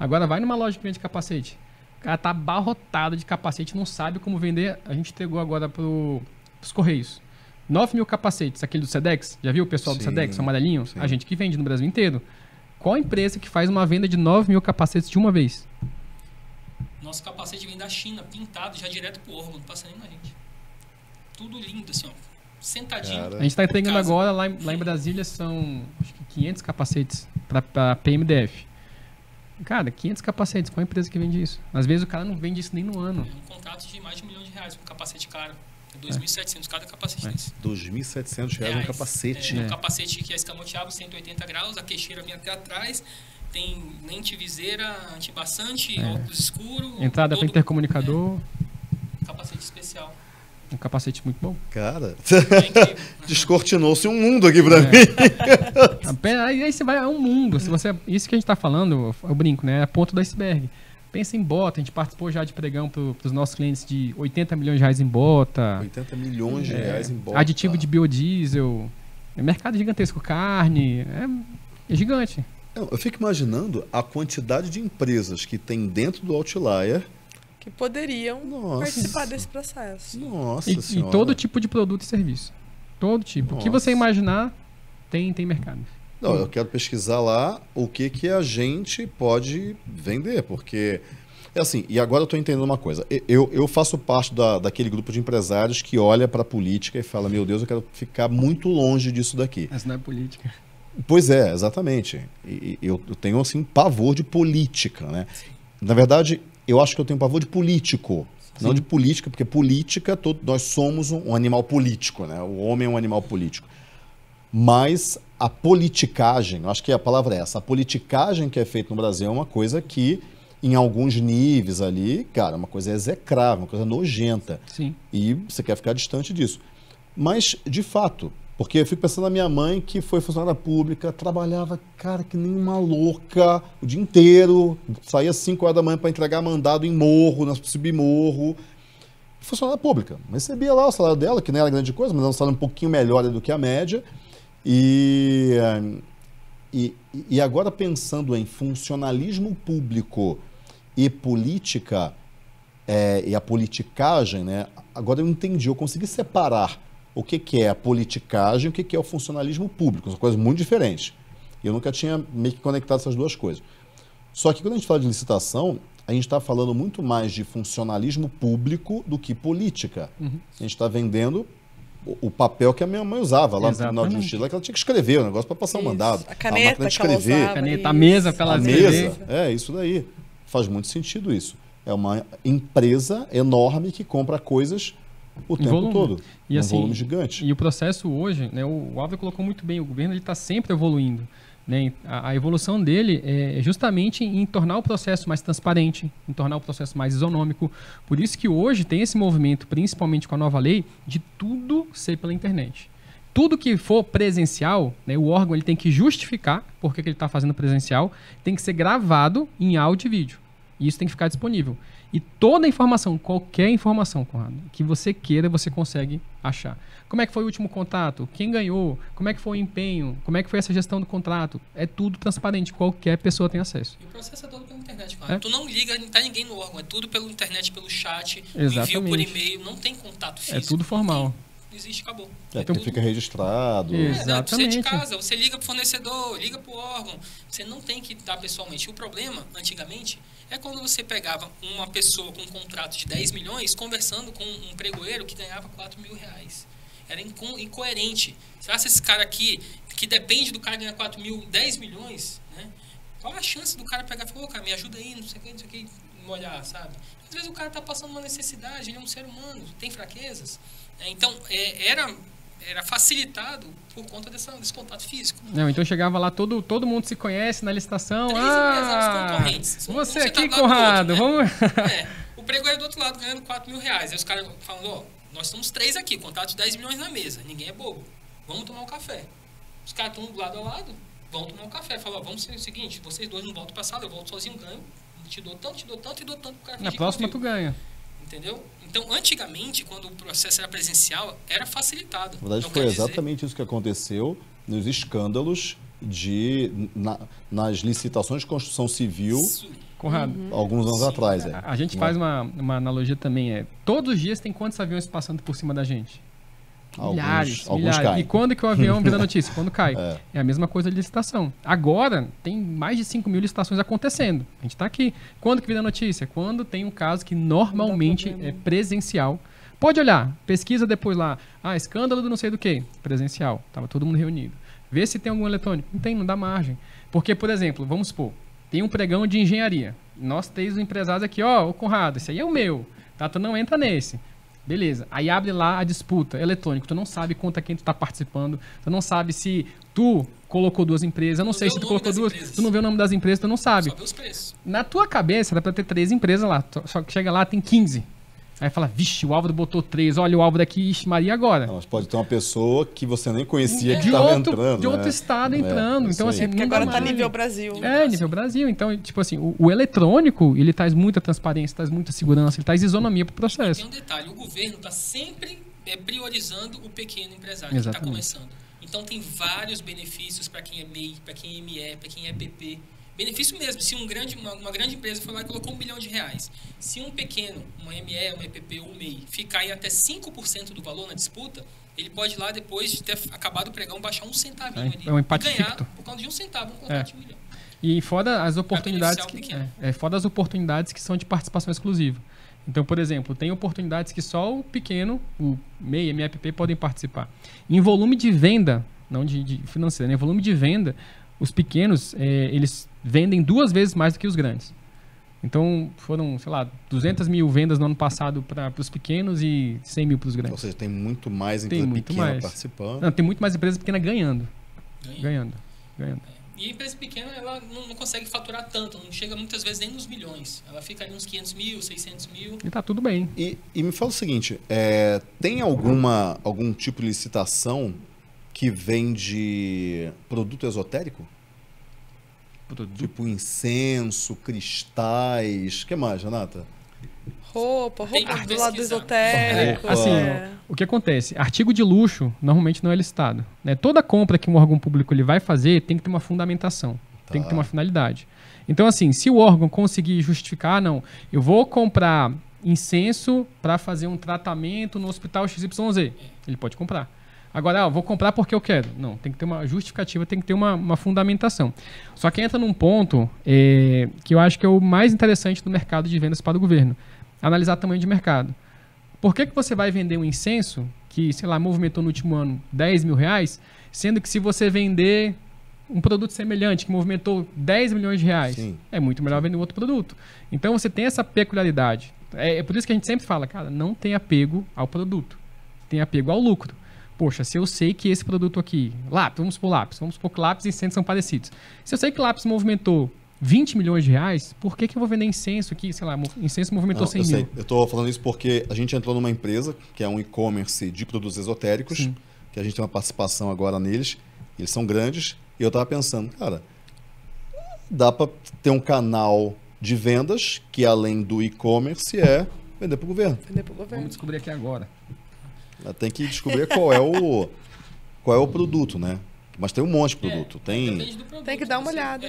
Agora vai numa loja que vende capacete. O cara tá abarrotado de capacete, não sabe como vender. A gente entregou agora para os Correios. 9.000 capacetes, aquele do Sedex, já viu o pessoal do Sedex, amarelinho? A gente que vende no Brasil inteiro. Qual empresa que faz uma venda de 9.000 capacetes de uma vez? Nosso capacete vem da China, pintado já direto pro órgão, não passa nem na gente. Tudo lindo assim, ó, sentadinho. Cara, a gente está entregando agora, lá em Brasília, são acho que 500 capacetes para PMDF. Cara, 500 capacetes, qual empresa que vende isso? Às vezes o cara não vende isso nem no ano. É um contrato de mais de R$1 milhão com capacete caro. R$2.700 cada capacete. R$2.700 um capacete. Um capacete que é escamoteado, 180 graus, a queixeira vem até atrás, tem lente, viseira, antibaçante, óculos escuro. Entrada para intercomunicador. Capacete especial. Um capacete muito bom. Cara, descortinou-se um mundo aqui pra mim. Aí você vai a um mundo. Se você, isso que a gente tá falando, eu brinco, né? É a ponta do iceberg. Pensa em bota. A gente participou já de pregão para os nossos clientes de 80 milhões de reais em bota. 80 milhões de reais em bota. Aditivo de biodiesel. É mercado gigantesco. Carne. É gigante. Eu fico imaginando a quantidade de empresas que tem dentro do Outlier que poderiam participar desse processo. Nossa Senhora. E todo tipo de produto e serviço. Todo tipo. O que você imaginar, tem mercado. Não, eu quero pesquisar lá o que a gente pode vender, porque... É assim, e agora eu estou entendendo uma coisa. Eu faço parte daquele grupo de empresários que olha para a política e fala, meu Deus, eu quero ficar muito longe disso daqui. Mas não é política. Pois é, exatamente. E eu tenho, assim, pavor de política, né? Sim. Na verdade... Eu acho que eu tenho pavor de político, não de política, porque política, nós somos um animal político, né? O homem é um animal político. Mas a politicagem, eu acho que a palavra é essa, a politicagem que é feita no Brasil é uma coisa que, em alguns níveis ali, cara, é uma coisa execrável, uma coisa nojenta. Sim. E você quer ficar distante disso. Mas, de fato, porque eu fico pensando na minha mãe, que foi funcionária pública, trabalhava, cara, que nem uma louca, o dia inteiro, saía às 5 horas da manhã para entregar mandado em morro, na submorro. Funcionária pública. Recebia lá o salário dela, que não era grande coisa, mas era um salário um pouquinho melhor do que a média. E agora pensando em funcionalismo público e política, e a politicagem, né? Agora eu entendi, eu consegui separar o que é a politicagem e o que é o funcionalismo público. São coisas muito diferentes. Eu nunca tinha meio que conectado essas duas coisas. Só que quando a gente fala de licitação, a gente está falando muito mais de funcionalismo público do que política. Uhum. A gente está vendendo o papel que a minha mãe usava lá no Tribunal de Justiça, que ela tinha que escrever o negócio para passar o mandado. A caneta, a máquina de escrever. Usava, a caneta, a mesa para ela escrever. É, isso daí. Faz muito sentido isso. É uma empresa enorme que compra coisas... O tempo volume. Todo, e, assim, volume gigante. E o processo hoje, né, o Álvaro colocou muito bem, o governo está sempre evoluindo. Né? A evolução dele é justamente em tornar o processo mais transparente, em tornar o processo mais isonômico. Por isso que hoje tem esse movimento, principalmente com a nova lei, de tudo ser pela internet. Tudo que for presencial, né, o órgão ele tem que justificar porque que ele está fazendo presencial, tem que ser gravado em áudio e vídeo. E isso tem que ficar disponível. E toda a informação, qualquer informação, Conrado, que você queira, você consegue achar. Como é que foi o último contato? Quem ganhou? Como é que foi o empenho? Como é que foi essa gestão do contrato? É tudo transparente, qualquer pessoa tem acesso. E o processo é todo pela internet, Conrado. Tu não liga, não tá ninguém no órgão, é tudo pela internet, pelo chat, envio por e-mail, não tem contato físico. É tudo formal. Existe, acabou. É, então fica registrado. Exatamente. Você é de casa, você liga pro fornecedor, liga pro órgão, você não tem que dar pessoalmente. O problema, antigamente, é quando você pegava uma pessoa com um contrato de 10 milhões conversando com um pregoeiro que ganhava 4 mil reais. Era incoerente. Será que esse cara aqui, que depende do cara ganhar 4 mil, 10 milhões, né? Qual a chance do cara pegar e falar, ô cara, me ajuda aí, não sei o que, molhar, sabe? Às vezes o cara tá passando uma necessidade, ele é um ser humano, tem fraquezas. Então, era facilitado por conta desse contato físico. Não, então chegava lá, todo mundo se conhece na licitação. Você aqui, Conrado, vamos... O pregoeiro do outro lado ganhando 4 mil reais. Aí os caras falando, nós somos 3 aqui, contrato de 10 milhões na mesa. Ninguém é bobo. Vamos tomar um café. Os caras estão do lado a lado, vão tomar um café. Falam, vamos ser o seguinte, vocês dois não voltam pra sala, eu volto sozinho, ganho. Te dou tanto pro cara. Na próxima tu ganha. Entendeu? Então, antigamente, quando o processo era presencial, era facilitado. Na verdade, foi exatamente isso que aconteceu nos escândalos nas licitações de construção civil, Conrado, alguns anos atrás. A gente faz uma analogia também. Todos os dias tem quantos aviões passando por cima da gente? Milhares. Caem. E quando que o avião vira notícia? Quando cai. É a mesma coisa de licitação. Agora, tem mais de 5 mil licitações acontecendo. A gente está aqui. Quando que vira notícia? Quando tem um caso que normalmente é presencial. Pode olhar, pesquisa depois lá. Escândalo do não sei do que. Presencial. Estava todo mundo reunido. Vê se tem algum eletrônico. Não tem, não dá margem. Porque, por exemplo, vamos supor, tem um pregão de engenharia. Nós temos um empresário aqui, ô Conrado, esse aí é o meu. Tá? Tu não entra nesse. Beleza, aí abre lá a disputa eletrônica, tu não sabe contra quem tu tá participando, tu não sabe se tu colocou duas empresas, eu não sei se tu colocou duas, tu não vê o nome das empresas, tu não sabe. Só vê os preços. Na tua cabeça, dá pra ter 3 empresas lá, só que chega lá, tem 15. Aí fala, vixe, o Álvaro botou 3, olha o Álvaro aqui, ixi, Maria, agora. Não, mas pode ter uma pessoa que você nem conhecia que estava entrando. De outro estado entrando. Então, assim, porque agora está nível Brasil. É, nível Brasil. Então, tipo assim, o eletrônico, ele traz muita transparência, traz muita segurança, ele traz isonomia para o processo. E tem um detalhe, o governo está sempre priorizando o pequeno empresário que está começando. Então, tem vários benefícios para quem é MEI, para quem é ME, para quem é EPP. Benefício mesmo, se uma grande empresa foi lá e colocou R$1 milhão, se um pequeno, uma ME, uma EPP ou um MEI, ficar em até 5% do valor na disputa, ele pode ir lá depois de ter acabado o pregão, baixar 1 centavinho ali. É um empate ganhar ficto. Por causa de 1 centavo, um contrato de R$1 milhão. E fora as oportunidades que, fora as oportunidades que são de participação exclusiva. Então, por exemplo, tem oportunidades que só o pequeno, o MEI, MEPP podem participar. Em volume de venda, não de financeiro, né? Volume de venda, os pequenos, eles vendem 2 vezes mais do que os grandes. Então, foram, sei lá, 200 mil vendas no ano passado para os pequenos e 100 mil para os grandes. Ou seja, tem muito mais empresa pequena participando. Não, tem muito mais empresa pequena ganhando. Ganhando. E a empresa pequena, ela não consegue faturar tanto, não chega muitas vezes nem nos milhões. Ela fica ali uns 500 mil, 600 mil. E tá tudo bem. E me fala o seguinte, tem algum tipo de licitação que vende produto esotérico? Tipo incenso, cristais, o que mais, Renata? Roupa do lado esotérico. Assim, o que acontece? Artigo de luxo normalmente não é listado, né? Toda compra que um órgão público ele vai fazer tem que ter uma fundamentação, tem que ter uma finalidade. Então, assim, se o órgão conseguir justificar, não, eu vou comprar incenso para fazer um tratamento no hospital XYZ, ele pode comprar. Agora, vou comprar porque eu quero. Não, tem que ter uma justificativa, tem que ter uma fundamentação. Só que entra num ponto que eu acho que é o mais interessante do mercado de vendas para o governo. Analisar tamanho de mercado. Por que você vai vender um incenso que, sei lá, movimentou no último ano R$10 mil, sendo que se você vender um produto semelhante que movimentou R$10 milhões, sim, é muito melhor vender um outro produto. Então, você tem essa peculiaridade. É por isso que a gente sempre fala, cara, não tem apego ao produto, tem apego ao lucro. Poxa, se eu sei que esse produto aqui, lápis, vamos supor que lápis e incenso são parecidos. Se eu sei que lápis movimentou R$20 milhões, por que eu vou vender incenso aqui? Sei lá, incenso movimentou R$100 mil. Eu estou falando isso porque a gente entrou numa empresa, que é um e-commerce de produtos esotéricos, sim, que a gente tem uma participação agora neles, eles são grandes, e eu estava pensando, cara, dá para ter um canal de vendas que além do e-commerce é vender para o governo. Vamos descobrir aqui agora. Tem que descobrir qual é o produto, né? Mas tem um monte de produto. Tem que dar uma olhada.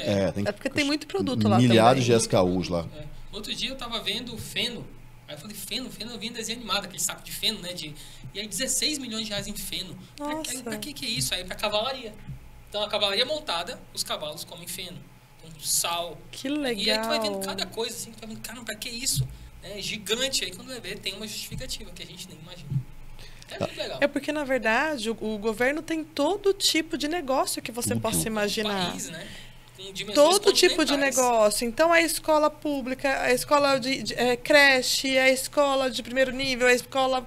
Porque tem muito produto lá. Milhares de SKUs lá. Outro dia eu tava vendo o feno. Aí eu falei, feno, eu vi em desenho animado, aquele saco de feno, né? E aí R$16 milhões em feno. Pra que é isso? Aí pra cavalaria. Então a cavalaria montada, os cavalos comem feno. Então sal. Que legal. E aí tu vai vendo cada coisa, assim, tu vai vendo, cara, pra que isso? É gigante. Aí quando vai ver, tem uma justificativa que a gente nem imagina. É porque, na verdade, o governo tem todo tipo de negócio que você possa imaginar. País, né? Todo tipo de negócio. Então, a escola pública, a escola de creche, a escola de primeiro nível, a escola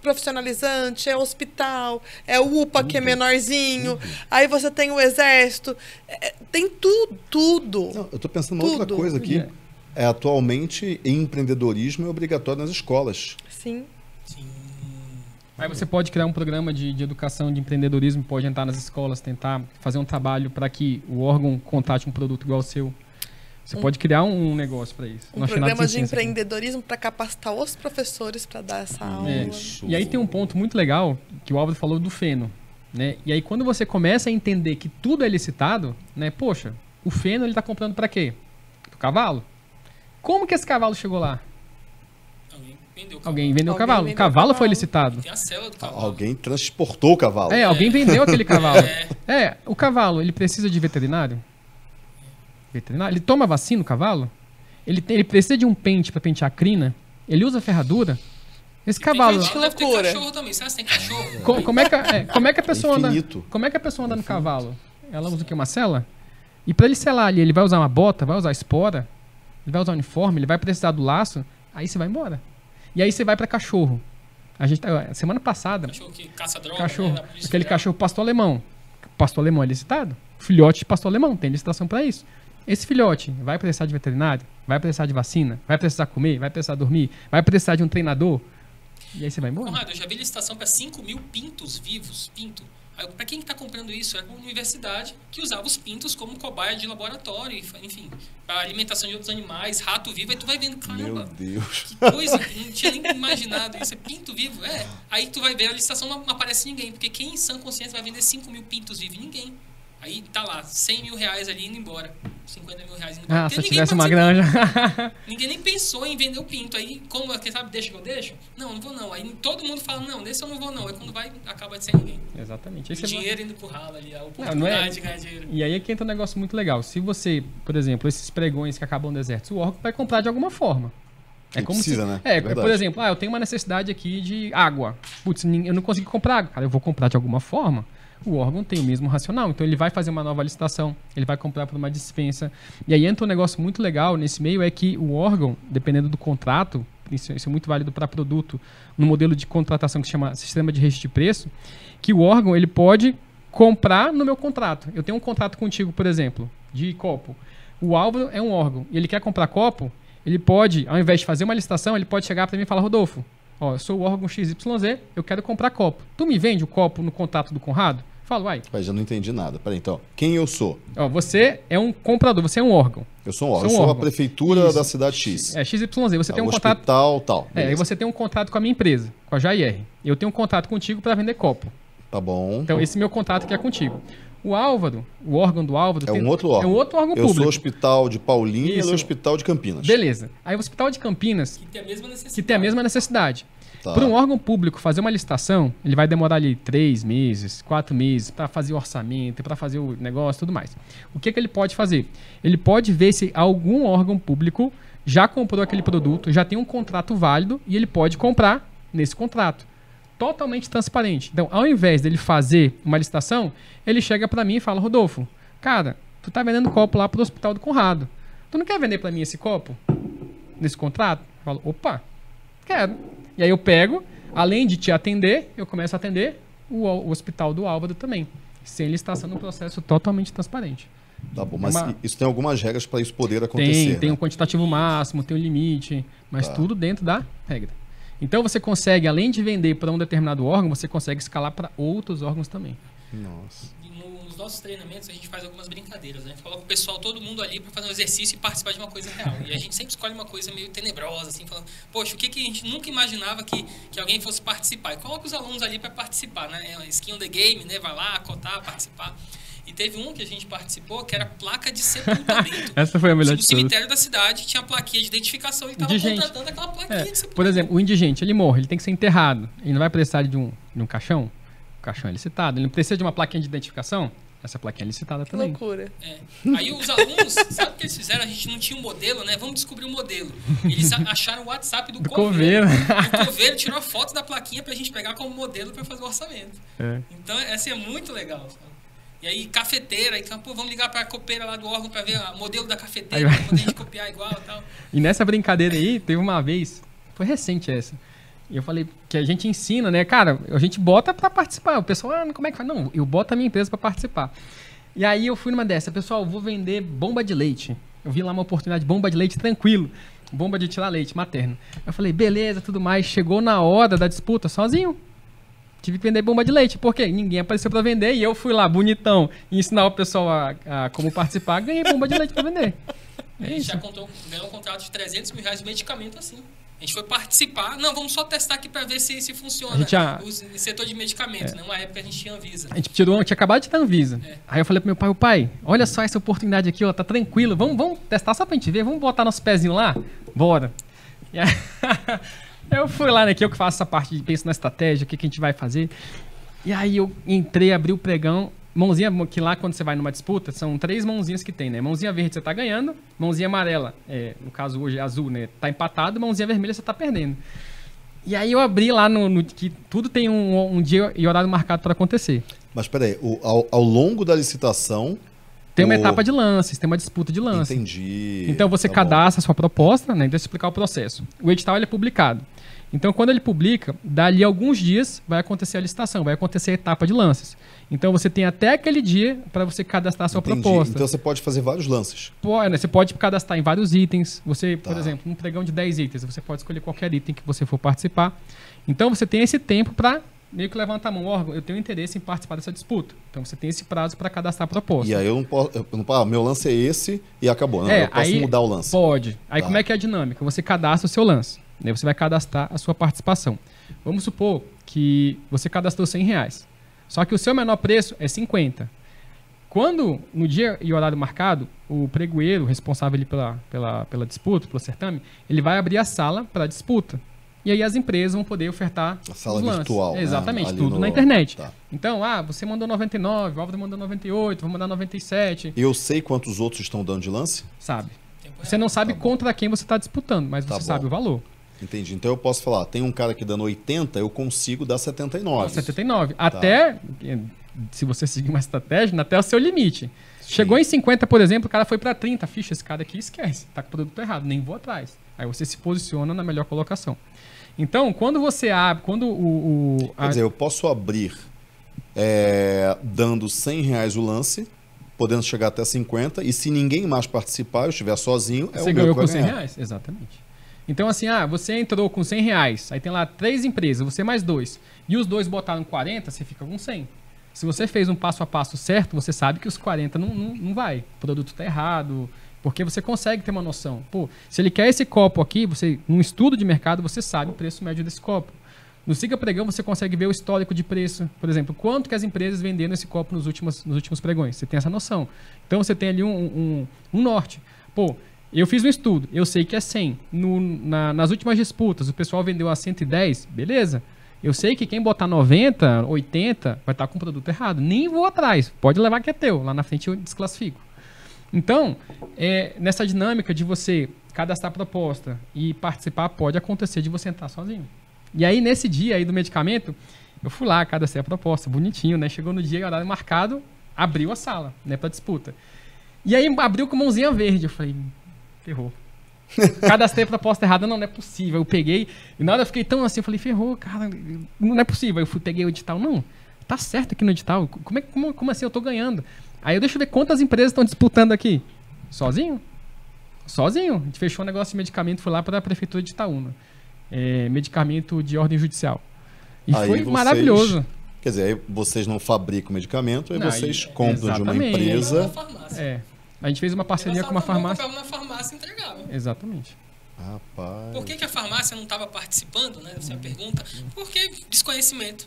profissionalizante, é hospital, é o UPA, que é menorzinho, aí você tem o exército, tem tudo. Não, eu estou pensando em outra coisa aqui. Atualmente, empreendedorismo é obrigatório nas escolas. Sim. Aí você pode criar um programa de educação de empreendedorismo, pode entrar nas escolas, tentar fazer um trabalho para que o órgão contrate um produto igual ao seu. Você pode criar um negócio para isso. Um programa de empreendedorismo para capacitar os professores para dar essa aula. E aí tem um ponto muito legal que o Álvaro falou do feno, né? E aí quando você começa a entender que tudo é licitado, né? Poxa, o feno ele está comprando para quê? Pro cavalo. Como que esse cavalo chegou lá? Alguém vendeu o cavalo. O cavalo foi licitado. Tem a célula do cavalo. Alguém transportou o cavalo. Alguém vendeu aquele cavalo. O cavalo, ele precisa de veterinário? Veterinário? Ele toma vacina, o cavalo? Ele precisa de um pente para pentear a crina? Ele usa ferradura? Esse cavalo... Tem cachorro também, sabe? Tem cachorro. Como é que a pessoa anda... Como é que a pessoa anda no cavalo? Ela usa o quê? Uma sela? E para ele selar ali, ele vai usar uma bota? Vai usar espora? Ele vai usar uniforme? Ele vai precisar do laço? Aí você vai embora. E aí você vai para cachorro. Semana passada... Cachorro que caça droga. Aquele cachorro pastor alemão. Pastor alemão é licitado? Filhote de pastor alemão, tem licitação para isso. Esse filhote vai precisar de veterinário? vai precisar de vacina, vai precisar comer, vai precisar dormir, vai precisar de um treinador, e aí você vai embora. Conrado, eu já vi licitação para 5 mil pintos vivos, pinto. Para quem está comprando isso? É uma universidade que usava os pintos como cobaia de laboratório, enfim, para alimentação de outros animais, rato vivo, aí tu vai vendo, caramba, meu Deus, que coisa, não tinha nem imaginado isso, é pinto vivo, é. Aí tu vai ver, a licitação não aparece ninguém, porque quem em sã consciência vai vender 5 mil pintos vivos? Ninguém. Aí tá lá, 100 mil reais ali indo embora, 50 mil reais indo embora. Ah, se eu tivesse uma granja. Ninguém nem pensou em vender o pinto. Aí, como, quem sabe, deixa que eu deixo? Não, não vou não. Aí todo mundo fala, não, desse eu não vou não. Aí quando vai, acaba de ser ninguém. Exatamente. E o dinheiro indo pro ralo ali, a oportunidade de ganhar dinheiro. E aí é que entra um negócio muito legal. Se você, por exemplo, esses pregões que acabam desertos, o órgão vai comprar de alguma forma. É como precisa, né? É, por exemplo, eu tenho uma necessidade aqui de água. Putz, eu não consegui comprar água. Cara, eu vou comprar de alguma forma. O órgão tem o mesmo racional, então ele vai fazer uma nova licitação, ele vai comprar por uma dispensa. E aí entra um negócio muito legal nesse meio, é que o órgão, dependendo do contrato, isso é muito válido para produto, no modelo de contratação que se chama sistema de registro de preço, que o órgão ele pode comprar no meu contrato. Eu tenho um contrato contigo, por exemplo, de copo. O Álvaro é um órgão e ele quer comprar copo, ele pode, ao invés de fazer uma licitação, ele pode chegar para mim e falar, Rodolfo, ó, eu sou o órgão XYZ, eu quero comprar copo. Tu me vende o copo no contrato do Conrado? Falo, vai. Mas já não entendi nada. Peraí, então, quem eu sou? Ó, você é um comprador, você é um órgão. Eu sou um órgão, eu sou a prefeitura da cidade X. É, XYZ. Você tem um contrato... Hospital, tal. Beleza. É, e você tem um contrato com a minha empresa, com a JR. Eu tenho um contrato contigo para vender copo. Tá bom. Então, esse meu contrato que é contigo. O Álvaro, o órgão do Álvaro... É um outro órgão. É um outro órgão público. Eu sou o Hospital de Paulínia e o Hospital de Campinas. Beleza. Aí o Hospital de Campinas... Que tem a mesma necessidade. Que tem a mesma necessidade. Tá. Para um órgão público fazer uma licitação, ele vai demorar ali 3 meses, 4 meses, para fazer o orçamento, para fazer o negócio e tudo mais. O que que ele pode fazer? Ele pode ver se algum órgão público já comprou aquele produto, já tem um contrato válido e ele pode comprar nesse contrato. Totalmente transparente. Então, ao invés dele fazer uma licitação, ele chega para mim e fala, Rodolfo, cara, tu tá vendendo copo lá pro Hospital do Conrado. Tu não quer vender para mim esse copo? Nesse contrato? Eu falo, opa, quero. E aí eu pego, além de te atender, eu começo a atender o Hospital do Álvaro também. Sem licitação, num processo totalmente transparente. Tá bom, mas isso tem algumas regras para isso poder acontecer. Tem, tem um quantitativo máximo, tem um limite, mas tudo dentro da regra. Então você consegue, além de vender para um determinado órgão, você consegue escalar para outros órgãos também. Nossa. Nos nossos treinamentos a gente faz algumas brincadeiras, né? A gente coloca o pessoal, todo mundo ali para fazer um exercício e participar de uma coisa real. E a gente sempre escolhe uma coisa meio tenebrosa, assim, falando, poxa, o que que a gente nunca imaginava que alguém fosse participar? E coloca os alunos ali para participar, né? Skin on the game, né? Vai lá, cotar, participar. E teve um que a gente participou, que era placa de sepultamento. Essa foi a melhor de todas. O cemitério da cidade tinha a plaquinha de identificação e estava contratando aquela plaquinha de sepultamento. Por exemplo, o indigente, ele morre, ele tem que ser enterrado. Ele não vai precisar de um caixão? O caixão é licitado. Ele não precisa de uma plaquinha de identificação? Essa plaquinha é licitada também. Que loucura. É. Aí os alunos, sabe o que eles fizeram? A gente não tinha um modelo, né? Vamos descobrir um modelo. Eles acharam o WhatsApp do coveiro. O coveiro tirou a foto da plaquinha pra gente pegar como modelo para fazer o orçamento. É. Então, essa é muito legal, sabe? E aí, cafeteira, então, pô, vamos ligar para a copeira lá do órgão para ver o modelo da cafeteira, para poder a gente copiar igual e tal. E nessa brincadeira aí, teve uma vez, foi recente essa, e eu falei que a gente ensina, né, cara, a gente bota para participar. O pessoal, como é que faz? Não, eu boto a minha empresa para participar. E aí eu fui numa dessa, pessoal, eu vou vender bomba de leite. Eu vi lá uma oportunidade de bomba de leite tranquilo, bomba de tirar leite materno. Eu falei, beleza, tudo mais, chegou na hora da disputa sozinho. Tive que vender bomba de leite, porque ninguém apareceu para vender e eu fui lá, bonitão, e ensinar o pessoal a como participar, ganhei bomba de leite para vender. É, a gente já ganhou um contrato de 300 mil reais de medicamento assim. A gente foi participar, não, vamos só testar aqui para ver se funciona. O setor de medicamentos, né? Uma época a gente tinha Anvisa. A gente tinha acabado de ter Anvisa. É. Aí eu falei pro meu pai, olha só essa oportunidade aqui, ó, tá tranquilo, vamos testar só pra gente ver, vamos botar nosso pezinho lá, bora. E aí... Eu fui lá, né, que eu que faço essa parte de penso na estratégia, o que a gente vai fazer. E aí eu entrei, abri o pregão, mãozinha, que lá quando você vai numa disputa, são 3 mãozinhas que tem, né? Mãozinha verde você tá ganhando, mãozinha amarela, no caso hoje azul, né, tá empatado, mãozinha vermelha você tá perdendo. E aí eu abri lá, que tudo tem um dia e horário marcado para acontecer. Mas peraí, ao longo da licitação... Tem uma etapa de lances, tem uma disputa de lances. Entendi. Então você cadastra a sua proposta, né? Deixa eu explicar o processo. O edital ele é publicado. Então, quando ele publica, dali alguns dias vai acontecer a licitação, vai acontecer a etapa de lances. Então, você tem até aquele dia para você cadastrar a sua proposta. Então, você pode fazer vários lances. Pode, né? Você pode cadastrar em vários itens. Você, por exemplo, um pregão de 10 itens, você pode escolher qualquer item que você for participar. Então, você tem esse tempo para meio que levantar a mão. Órgão, eu tenho interesse em participar dessa disputa. Então, você tem esse prazo para cadastrar a proposta. E aí, eu não posso... meu lance é esse e acabou, né? Eu posso aí mudar o lance. Pode. Aí, como é que é a dinâmica? Você cadastra o seu lance. Você vai cadastrar a sua participação. Vamos supor que você cadastrou R$100. Só que o seu menor preço é 50. Quando, no dia e horário marcado, o pregoeiro, responsável ali pela disputa, pelo certame, ele vai abrir a sala para a disputa. E aí as empresas vão poder ofertar a sala virtual. Exatamente, né? Tudo na internet. Tá. Então, você mandou 99, o Álvaro mandou 98, vou mandar 97. Eu sei quantos outros estão dando de lance? Sabe. Você não sabe contra quem você está disputando, mas você sabe o valor. Entendi. Então eu posso falar, tem um cara aqui dando 80, eu consigo dar 79. 79. Até, se você seguir uma estratégia, até o seu limite. Sim. Chegou em 50, por exemplo, o cara foi para 30. Ficha, esse cara aqui esquece. Tá com o produto errado, nem vou atrás. Aí você se posiciona na melhor colocação. Então, quando você abre, quando quer dizer, eu posso abrir dando R$100 o lance, podendo chegar até 50, e se ninguém mais participar, eu estiver sozinho, você ganhou com R$100. Exatamente. Então, assim, você entrou com R$100, aí tem lá 3 empresas, você mais 2, e os 2 botaram 40, você fica com 100. Se você fez um passo a passo certo, você sabe que os 40 não vai. O produto está errado, porque você consegue ter uma noção. Pô, se ele quer esse copo aqui, você, num estudo de mercado, você sabe o preço médio desse copo. No Siga Pregão, você consegue ver o histórico de preço. Por exemplo, quanto que as empresas venderam esse copo nos últimos pregões. Você tem essa noção. Então, você tem ali um norte. Pô, eu fiz um estudo, eu sei que é 100. Nas últimas disputas, o pessoal vendeu a 110, beleza. Eu sei que quem botar 90, 80, vai estar com o produto errado. Nem vou atrás, pode levar que é teu. Lá na frente eu desclassifico. Então, nessa dinâmica de você cadastrar a proposta e participar, pode acontecer de você entrar sozinho. E aí, nesse dia aí do medicamento, eu fui lá, cadastrei a proposta, bonitinho, né? Chegou no dia e horário marcado, abriu a sala, né, para disputa. E aí, abriu com mãozinha verde. Eu falei... ferrou. Cadastrei a proposta errada, não é possível. Eu peguei, e na hora eu fiquei tão assim, eu falei, ferrou, cara, não é possível. Eu fui, peguei o edital, não, tá certo aqui no edital, como assim eu tô ganhando? Aí eu deixo ver quantas empresas estão disputando aqui. Sozinho. A gente fechou um negócio de medicamento, foi lá para a Prefeitura de Itaúna. Medicamento de ordem judicial. E aí foi maravilhoso. Quer dizer, aí vocês não fabricam medicamento, aí vocês compram de uma empresa. A gente fez uma parceria com uma farmácia. Uma farmácia entregava. Exatamente. Rapaz. Por que a farmácia não estava participando, né? Essa é a pergunta. Porque desconhecimento,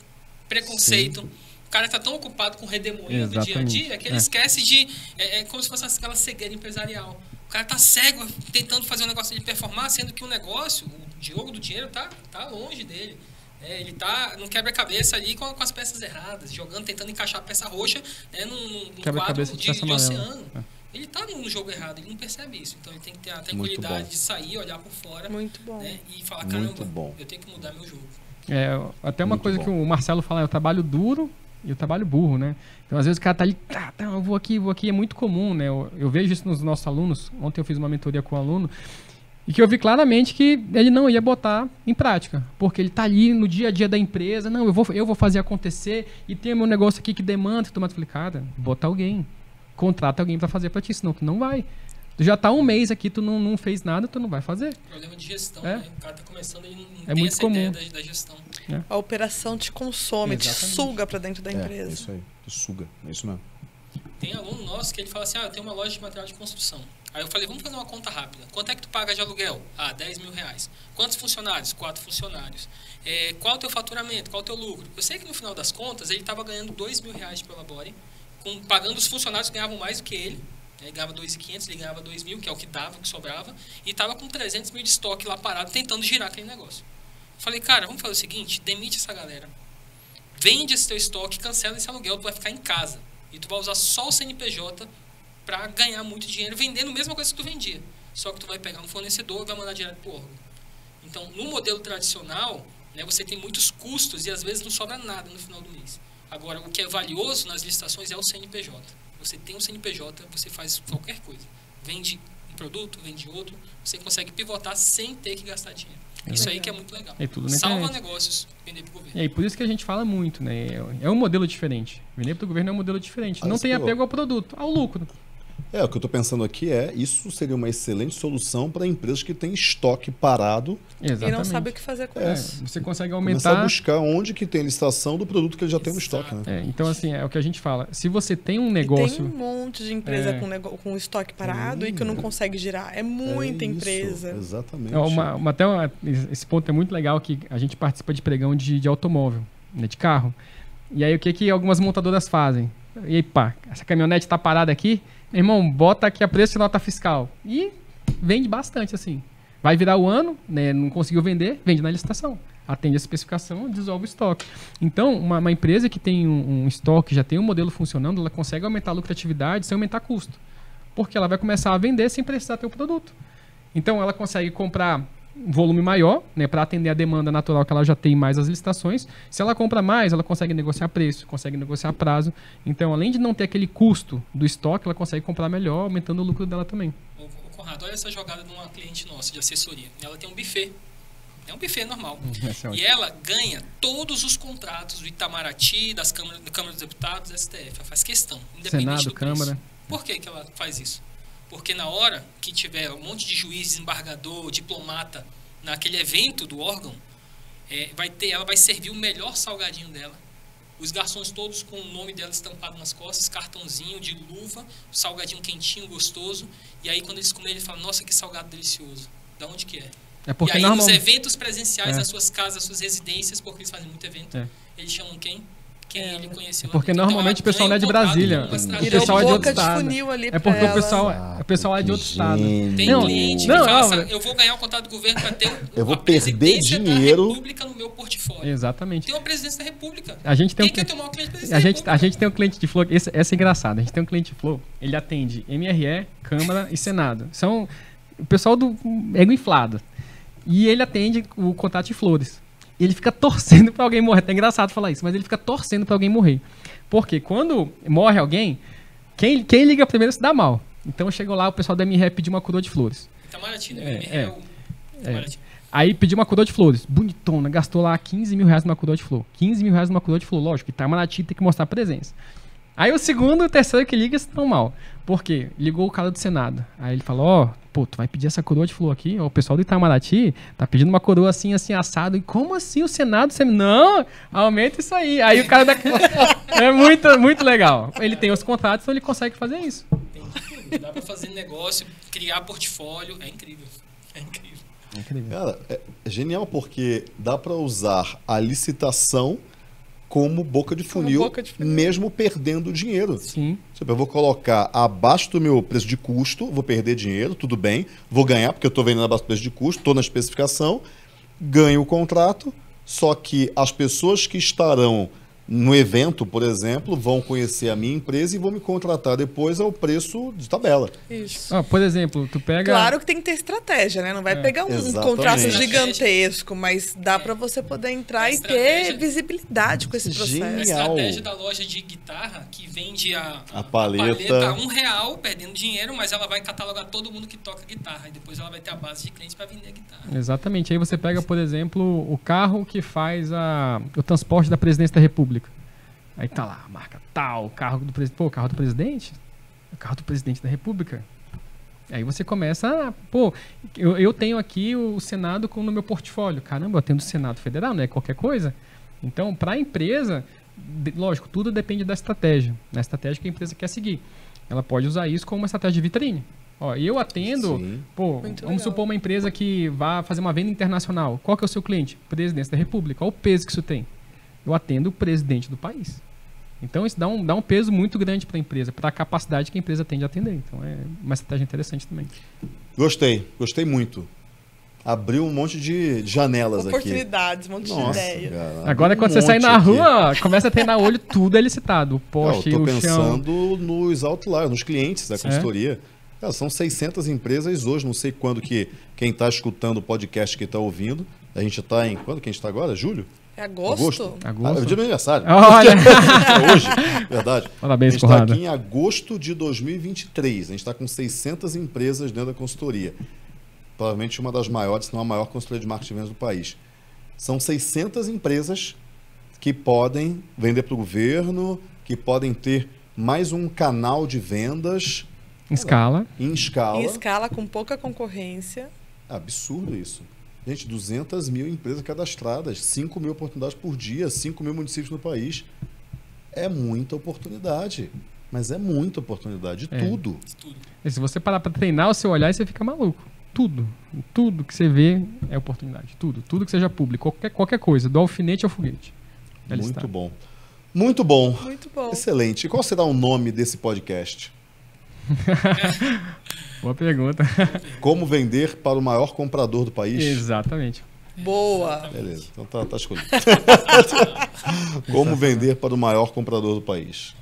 preconceito. Sim. O cara está tão ocupado com redemoinho do dia a dia que ele esquece de... É como se fosse aquela cegueira empresarial. O cara está cego tentando fazer um negócio de performar, sendo que o negócio, o jogo do dinheiro, tá longe dele. Ele tá no quebra-cabeça ali com as peças erradas, jogando, tentando encaixar a peça roxa, né, num quadro de oceano. Ele está no jogo errado, ele não percebe isso. Então, ele tem que ter a tranquilidade de sair, olhar por fora, né, e falar, caramba, eu tenho que mudar meu jogo. Até uma coisa que o Marcelo fala, é o trabalho duro e o trabalho burro, né? Então, às vezes, o cara tá ali, eu vou aqui. É muito comum, né? Eu vejo isso nos nossos alunos. Ontem eu fiz uma mentoria com um aluno e que eu vi claramente que ele não ia botar em prática, porque ele tá ali no dia a dia da empresa. Não, eu vou fazer acontecer e tem meu negócio aqui que demanda. Eu falei, cara, bota alguém. Contrata alguém para fazer para ti, senão tu não vai. Tu já tá um mês aqui, tu não fez nada, tu não vai fazer. Problema de gestão, né? O cara tá começando, ele não tem muito essa comum. Ideia da gestão. A operação te consome, te suga para dentro da empresa. É isso aí, te suga, é isso mesmo. Tem aluno nosso que ele fala assim, eu tenho uma loja de material de construção. Aí eu falei, vamos fazer uma conta rápida. Quanto é que tu paga de aluguel? R$10 mil. Quantos funcionários? 4 funcionários. Qual o teu faturamento? Qual o teu lucro? Eu sei que no final das contas, ele tava ganhando R$2 mil de prolabore. Pagando os funcionários que ganhavam mais do que ele, ele ganhava 2.500, ele ganhava 2.000, que é o que dava, o que sobrava, e estava com 300 mil de estoque lá parado, tentando girar aquele negócio. Falei, cara, vamos fazer o seguinte, demite essa galera, vende esse teu estoque, cancela esse aluguel, tu vai ficar em casa, e tu vai usar só o CNPJ para ganhar muito dinheiro, vendendo a mesma coisa que tu vendia, só que tu vai pegar um fornecedor e vai mandar direto pro órgão. Então, no modelo tradicional, né, você tem muitos custos e às vezes não sobra nada no final do mês. Agora, o que é valioso nas licitações é o CNPJ. Você tem um CNPJ, você faz qualquer coisa. Vende um produto, vende outro, você consegue pivotar sem ter que gastar dinheiro. Isso aí que é muito legal. É tudo na internet. Salva negócios, vender para o governo. É, e por isso que a gente fala muito, né? É um modelo diferente. Vender para o governo é um modelo diferente. Ah, não tem apego ao produto, ao lucro. É, o que eu estou pensando aqui é, isso seria uma excelente solução para empresas que têm estoque parado. Exatamente. E não sabem o que fazer com isso. Você consegue aumentar... Começar a buscar onde que tem licitação do produto que ele já tem no estoque. Né? É, então, assim, é o que a gente fala. Se você tem um negócio... E tem um monte de empresa com estoque parado e que não consegue girar. É muita empresa. Exatamente. É esse ponto é muito legal, que a gente participa de pregão de automóvel, né, de carro. E aí, o que algumas montadoras fazem? E pá, essa caminhonete está parada aqui... Irmão, bota aqui a preço de nota fiscal. E vende bastante, assim. Vai virar o ano, né? Não conseguiu vender, vende na licitação. Atende a especificação, dissolve o estoque. Então, uma empresa que tem um estoque, já tem um modelo funcionando, ela consegue aumentar a lucratividade sem aumentar custo. Porque ela vai começar a vender sem precisar ter o produto. Então, ela consegue comprar um volume maior, né, para atender a demanda natural que ela já tem mais as licitações. Se ela compra mais, ela consegue negociar preço, consegue negociar prazo. Então, além de não ter aquele custo do estoque, ela consegue comprar melhor, aumentando o lucro dela também. Conrado, olha essa jogada de uma cliente nossa de assessoria. Ela tem um buffet. É um buffet normal. E ela ganha todos os contratos do Itamaraty, das Câmara dos Deputados, STF. Ela faz questão, independente Senado, do preço. Câmara. Por que que ela faz isso? Porque na hora que tiver um monte de juiz, desembargador, diplomata naquele evento do órgão, ela vai servir o melhor salgadinho dela. Os garçons todos com o nome dela estampado nas costas, cartãozinho de luva, salgadinho quentinho, gostoso. E aí quando eles comerem, eles falam, nossa, que salgado delicioso. Da onde que é? E aí nos eventos presenciais, nas suas casas, nas suas residências, porque eles fazem muito evento, eles chamam quem? Porque normalmente o pessoal não é de Brasília. O pessoal é de outro estado. É porque o pessoal é de outro estado. Tem cliente que fala assim, eu vou ganhar o contrato do governo para ter a presidência da República no meu portfólio. Exatamente. Tem uma presidência da República. A gente tem um cliente de Flow. Essa é engraçada. A gente tem um cliente de Flow. Ele atende MRE, Câmara e Senado. São o pessoal do ego inflado. E ele atende o contrato de flores. Ele fica torcendo para alguém morrer. É engraçado falar isso, mas ele fica torcendo para alguém morrer. Porque quando morre alguém, quem liga primeiro se dá mal. Então chegou lá, o pessoal da MRE pediu uma coroa de flores. Itamaraty, né? Aí pediu uma coroa de flores. Bonitona, gastou lá R$15 mil numa coroa de flor. R$15 mil numa coroa de flor. Lógico, Itamaraty tem que mostrar a presença. Aí o segundo e o terceiro que liga estão mal. Por quê? Ligou o cara do Senado. Aí ele falou, pô, tu vai pedir essa coroa de flor aqui? O pessoal do Itamaraty tá pedindo uma coroa assim, assim, assado. E como assim o Senado? Não, aumenta isso aí. Aí o cara da... É muito, muito legal. Ele tem os contratos, então ele consegue fazer isso. Tem tudo. Dá pra fazer negócio, criar portfólio. É incrível. É incrível. É incrível. Cara, é genial porque dá pra usar a licitação como boca de funil, mesmo perdendo dinheiro. Sim. Eu vou colocar abaixo do meu preço de custo, vou perder dinheiro, tudo bem, vou ganhar porque eu estou vendendo abaixo do preço de custo, estou na especificação, ganho o contrato, só que as pessoas que estarão no evento, por exemplo, vão conhecer a minha empresa e vão me contratar depois ao preço de tabela. Isso. Por exemplo, tu pega... Claro que tem que ter estratégia, né? Não vai pegar um contrato gigantesco, mas dá para você poder entrar e ter visibilidade com esse processo. Genial. A estratégia da loja de guitarra que vende a paleta a R$1, perdendo dinheiro, mas ela vai catalogar todo mundo que toca guitarra e depois ela vai ter a base de clientes para vender a guitarra. Exatamente. Aí você pega, por exemplo, o carro que faz o transporte da Presidência da República. Aí tá lá, marca tal, carro do presidente. Pô, carro do presidente? O carro do presidente da República. Aí você começa, pô, eu tenho aqui o Senado no meu portfólio. Caramba, eu tenho do Senado Federal, né? Qualquer coisa. Então, para a empresa, lógico, tudo depende da estratégia. Na estratégia que a empresa quer seguir. Ela pode usar isso como uma estratégia de vitrine. Ó, eu atendo, vamos supor uma empresa que vá fazer uma venda internacional. Qual que é o seu cliente? Presidência da República. Olha o peso que isso tem. Eu atendo o presidente do país. Então, isso dá um peso muito grande para a empresa, para a capacidade que a empresa tem de atender. Então, é uma estratégia interessante também. Gostei muito. Abriu um monte de janelas aqui. Oportunidades, um monte de ideias. Agora, quando você sai na rua, começa a ter na olho, tudo é licitado. O poste, o chão. Eu estou pensando nos outliers, nos clientes da consultoria. Cara, são 600 empresas hoje, não sei quando que quem está escutando o podcast, que está ouvindo. A gente está em... Quando que a gente está agora? Julho? É agosto? Agosto. É o dia do meu aniversário. Olha. É hoje, verdade. Parabéns, Conrado. A gente está aqui em agosto de 2023. A gente está com 600 empresas dentro da consultoria. provavelmente uma das maiores, se não a maior consultoria de marketing e vendas do país. São 600 empresas que podem vender para o governo, que podem ter mais um canal de vendas. Em escala. Em escala. Em escala, com pouca concorrência. Absurdo isso. Gente, 200 mil empresas cadastradas, 5 mil oportunidades por dia, 5 mil municípios no país. É muita oportunidade. Mas é muita oportunidade. Tudo. E se você parar para treinar o seu olhar, você fica maluco. Tudo. Tudo que você vê é oportunidade. Tudo. Tudo que seja público. Qualquer coisa. Do alfinete ao foguete. Muito bom. Muito bom. Muito bom. Excelente. E qual será o nome desse podcast? Boa pergunta. Como vender para o maior comprador do país? Exatamente. Boa. Beleza, então tá escolhido. Como vender para o maior comprador do país.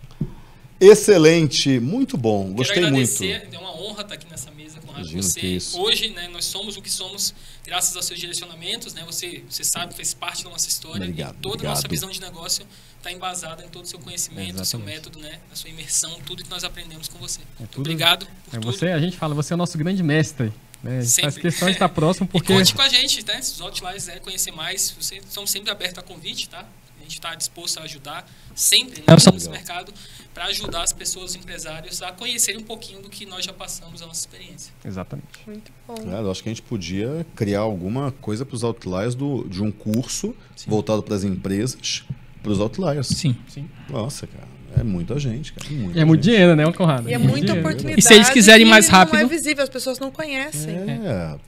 Excelente, muito bom. Gostei muito. Quero agradecer, é uma honra estar aqui nessa mesa com você. Hoje, né, nós somos o que somos graças aos seus direcionamentos, né? Você sabe, fez parte da nossa história. Obrigado, e toda a nossa visão de negócio está embasada em todo o seu conhecimento, o seu método, né, a sua imersão, tudo que nós aprendemos com você. Obrigado por tudo. Você, a gente fala, você é o nosso grande mestre. Né? As questões estão próximas porque... E conte com a gente, né? Se os outlares quiserem conhecer mais, vocês estão sempre abertos a convite, tá? A gente está disposto a ajudar sempre nesse mercado para ajudar as pessoas, os empresários, a conhecerem um pouquinho do que nós já passamos, a nossa experiência. Exatamente. Muito bom. Eu acho que a gente podia criar alguma coisa para os outliers de um curso voltado para as empresas, para os outliers. Sim. Sim. Nossa, cara. É muita gente, cara. É muito dinheiro, né, Conrado? E é muita oportunidade. E se eles quiserem mais rápido... Não é visível, as pessoas não conhecem.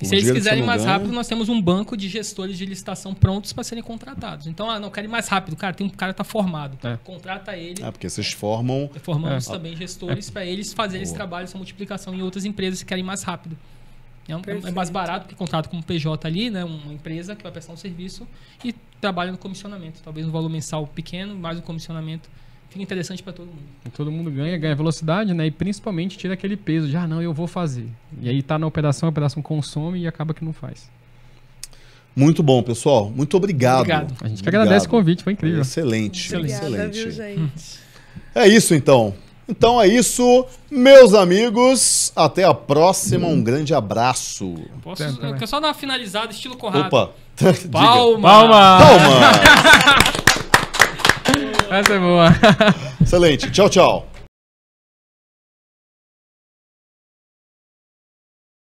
E se eles quiserem mais rápido, nós temos um banco de gestores de licitação prontos para serem contratados. Então, não, quero ir mais rápido. Cara, tem um cara que está formado. Contrata ele. Porque vocês formam... Formamos também gestores para eles fazerem esse trabalho, essa multiplicação em outras empresas que querem mais rápido. É mais barato que contrato com um PJ ali, né? Uma empresa que vai prestar um serviço e trabalha no comissionamento. Talvez um valor mensal pequeno, mais um comissionamento... Fica interessante para todo mundo. E todo mundo ganha velocidade, né? E principalmente tira aquele peso de, eu vou fazer. E aí tá na operação, a operação consome e acaba que não faz. Muito bom, pessoal. Muito obrigado. A gente que agradece o convite, foi incrível. Excelente. Obrigada, excelente. Viu, gente? É isso, então. Então é isso, meus amigos. Até a próxima. Um grande abraço. Eu só dar uma finalizada, estilo Conrado. Opa. Palma. Palma. Palma. Essa é boa. Excelente. Tchau, tchau.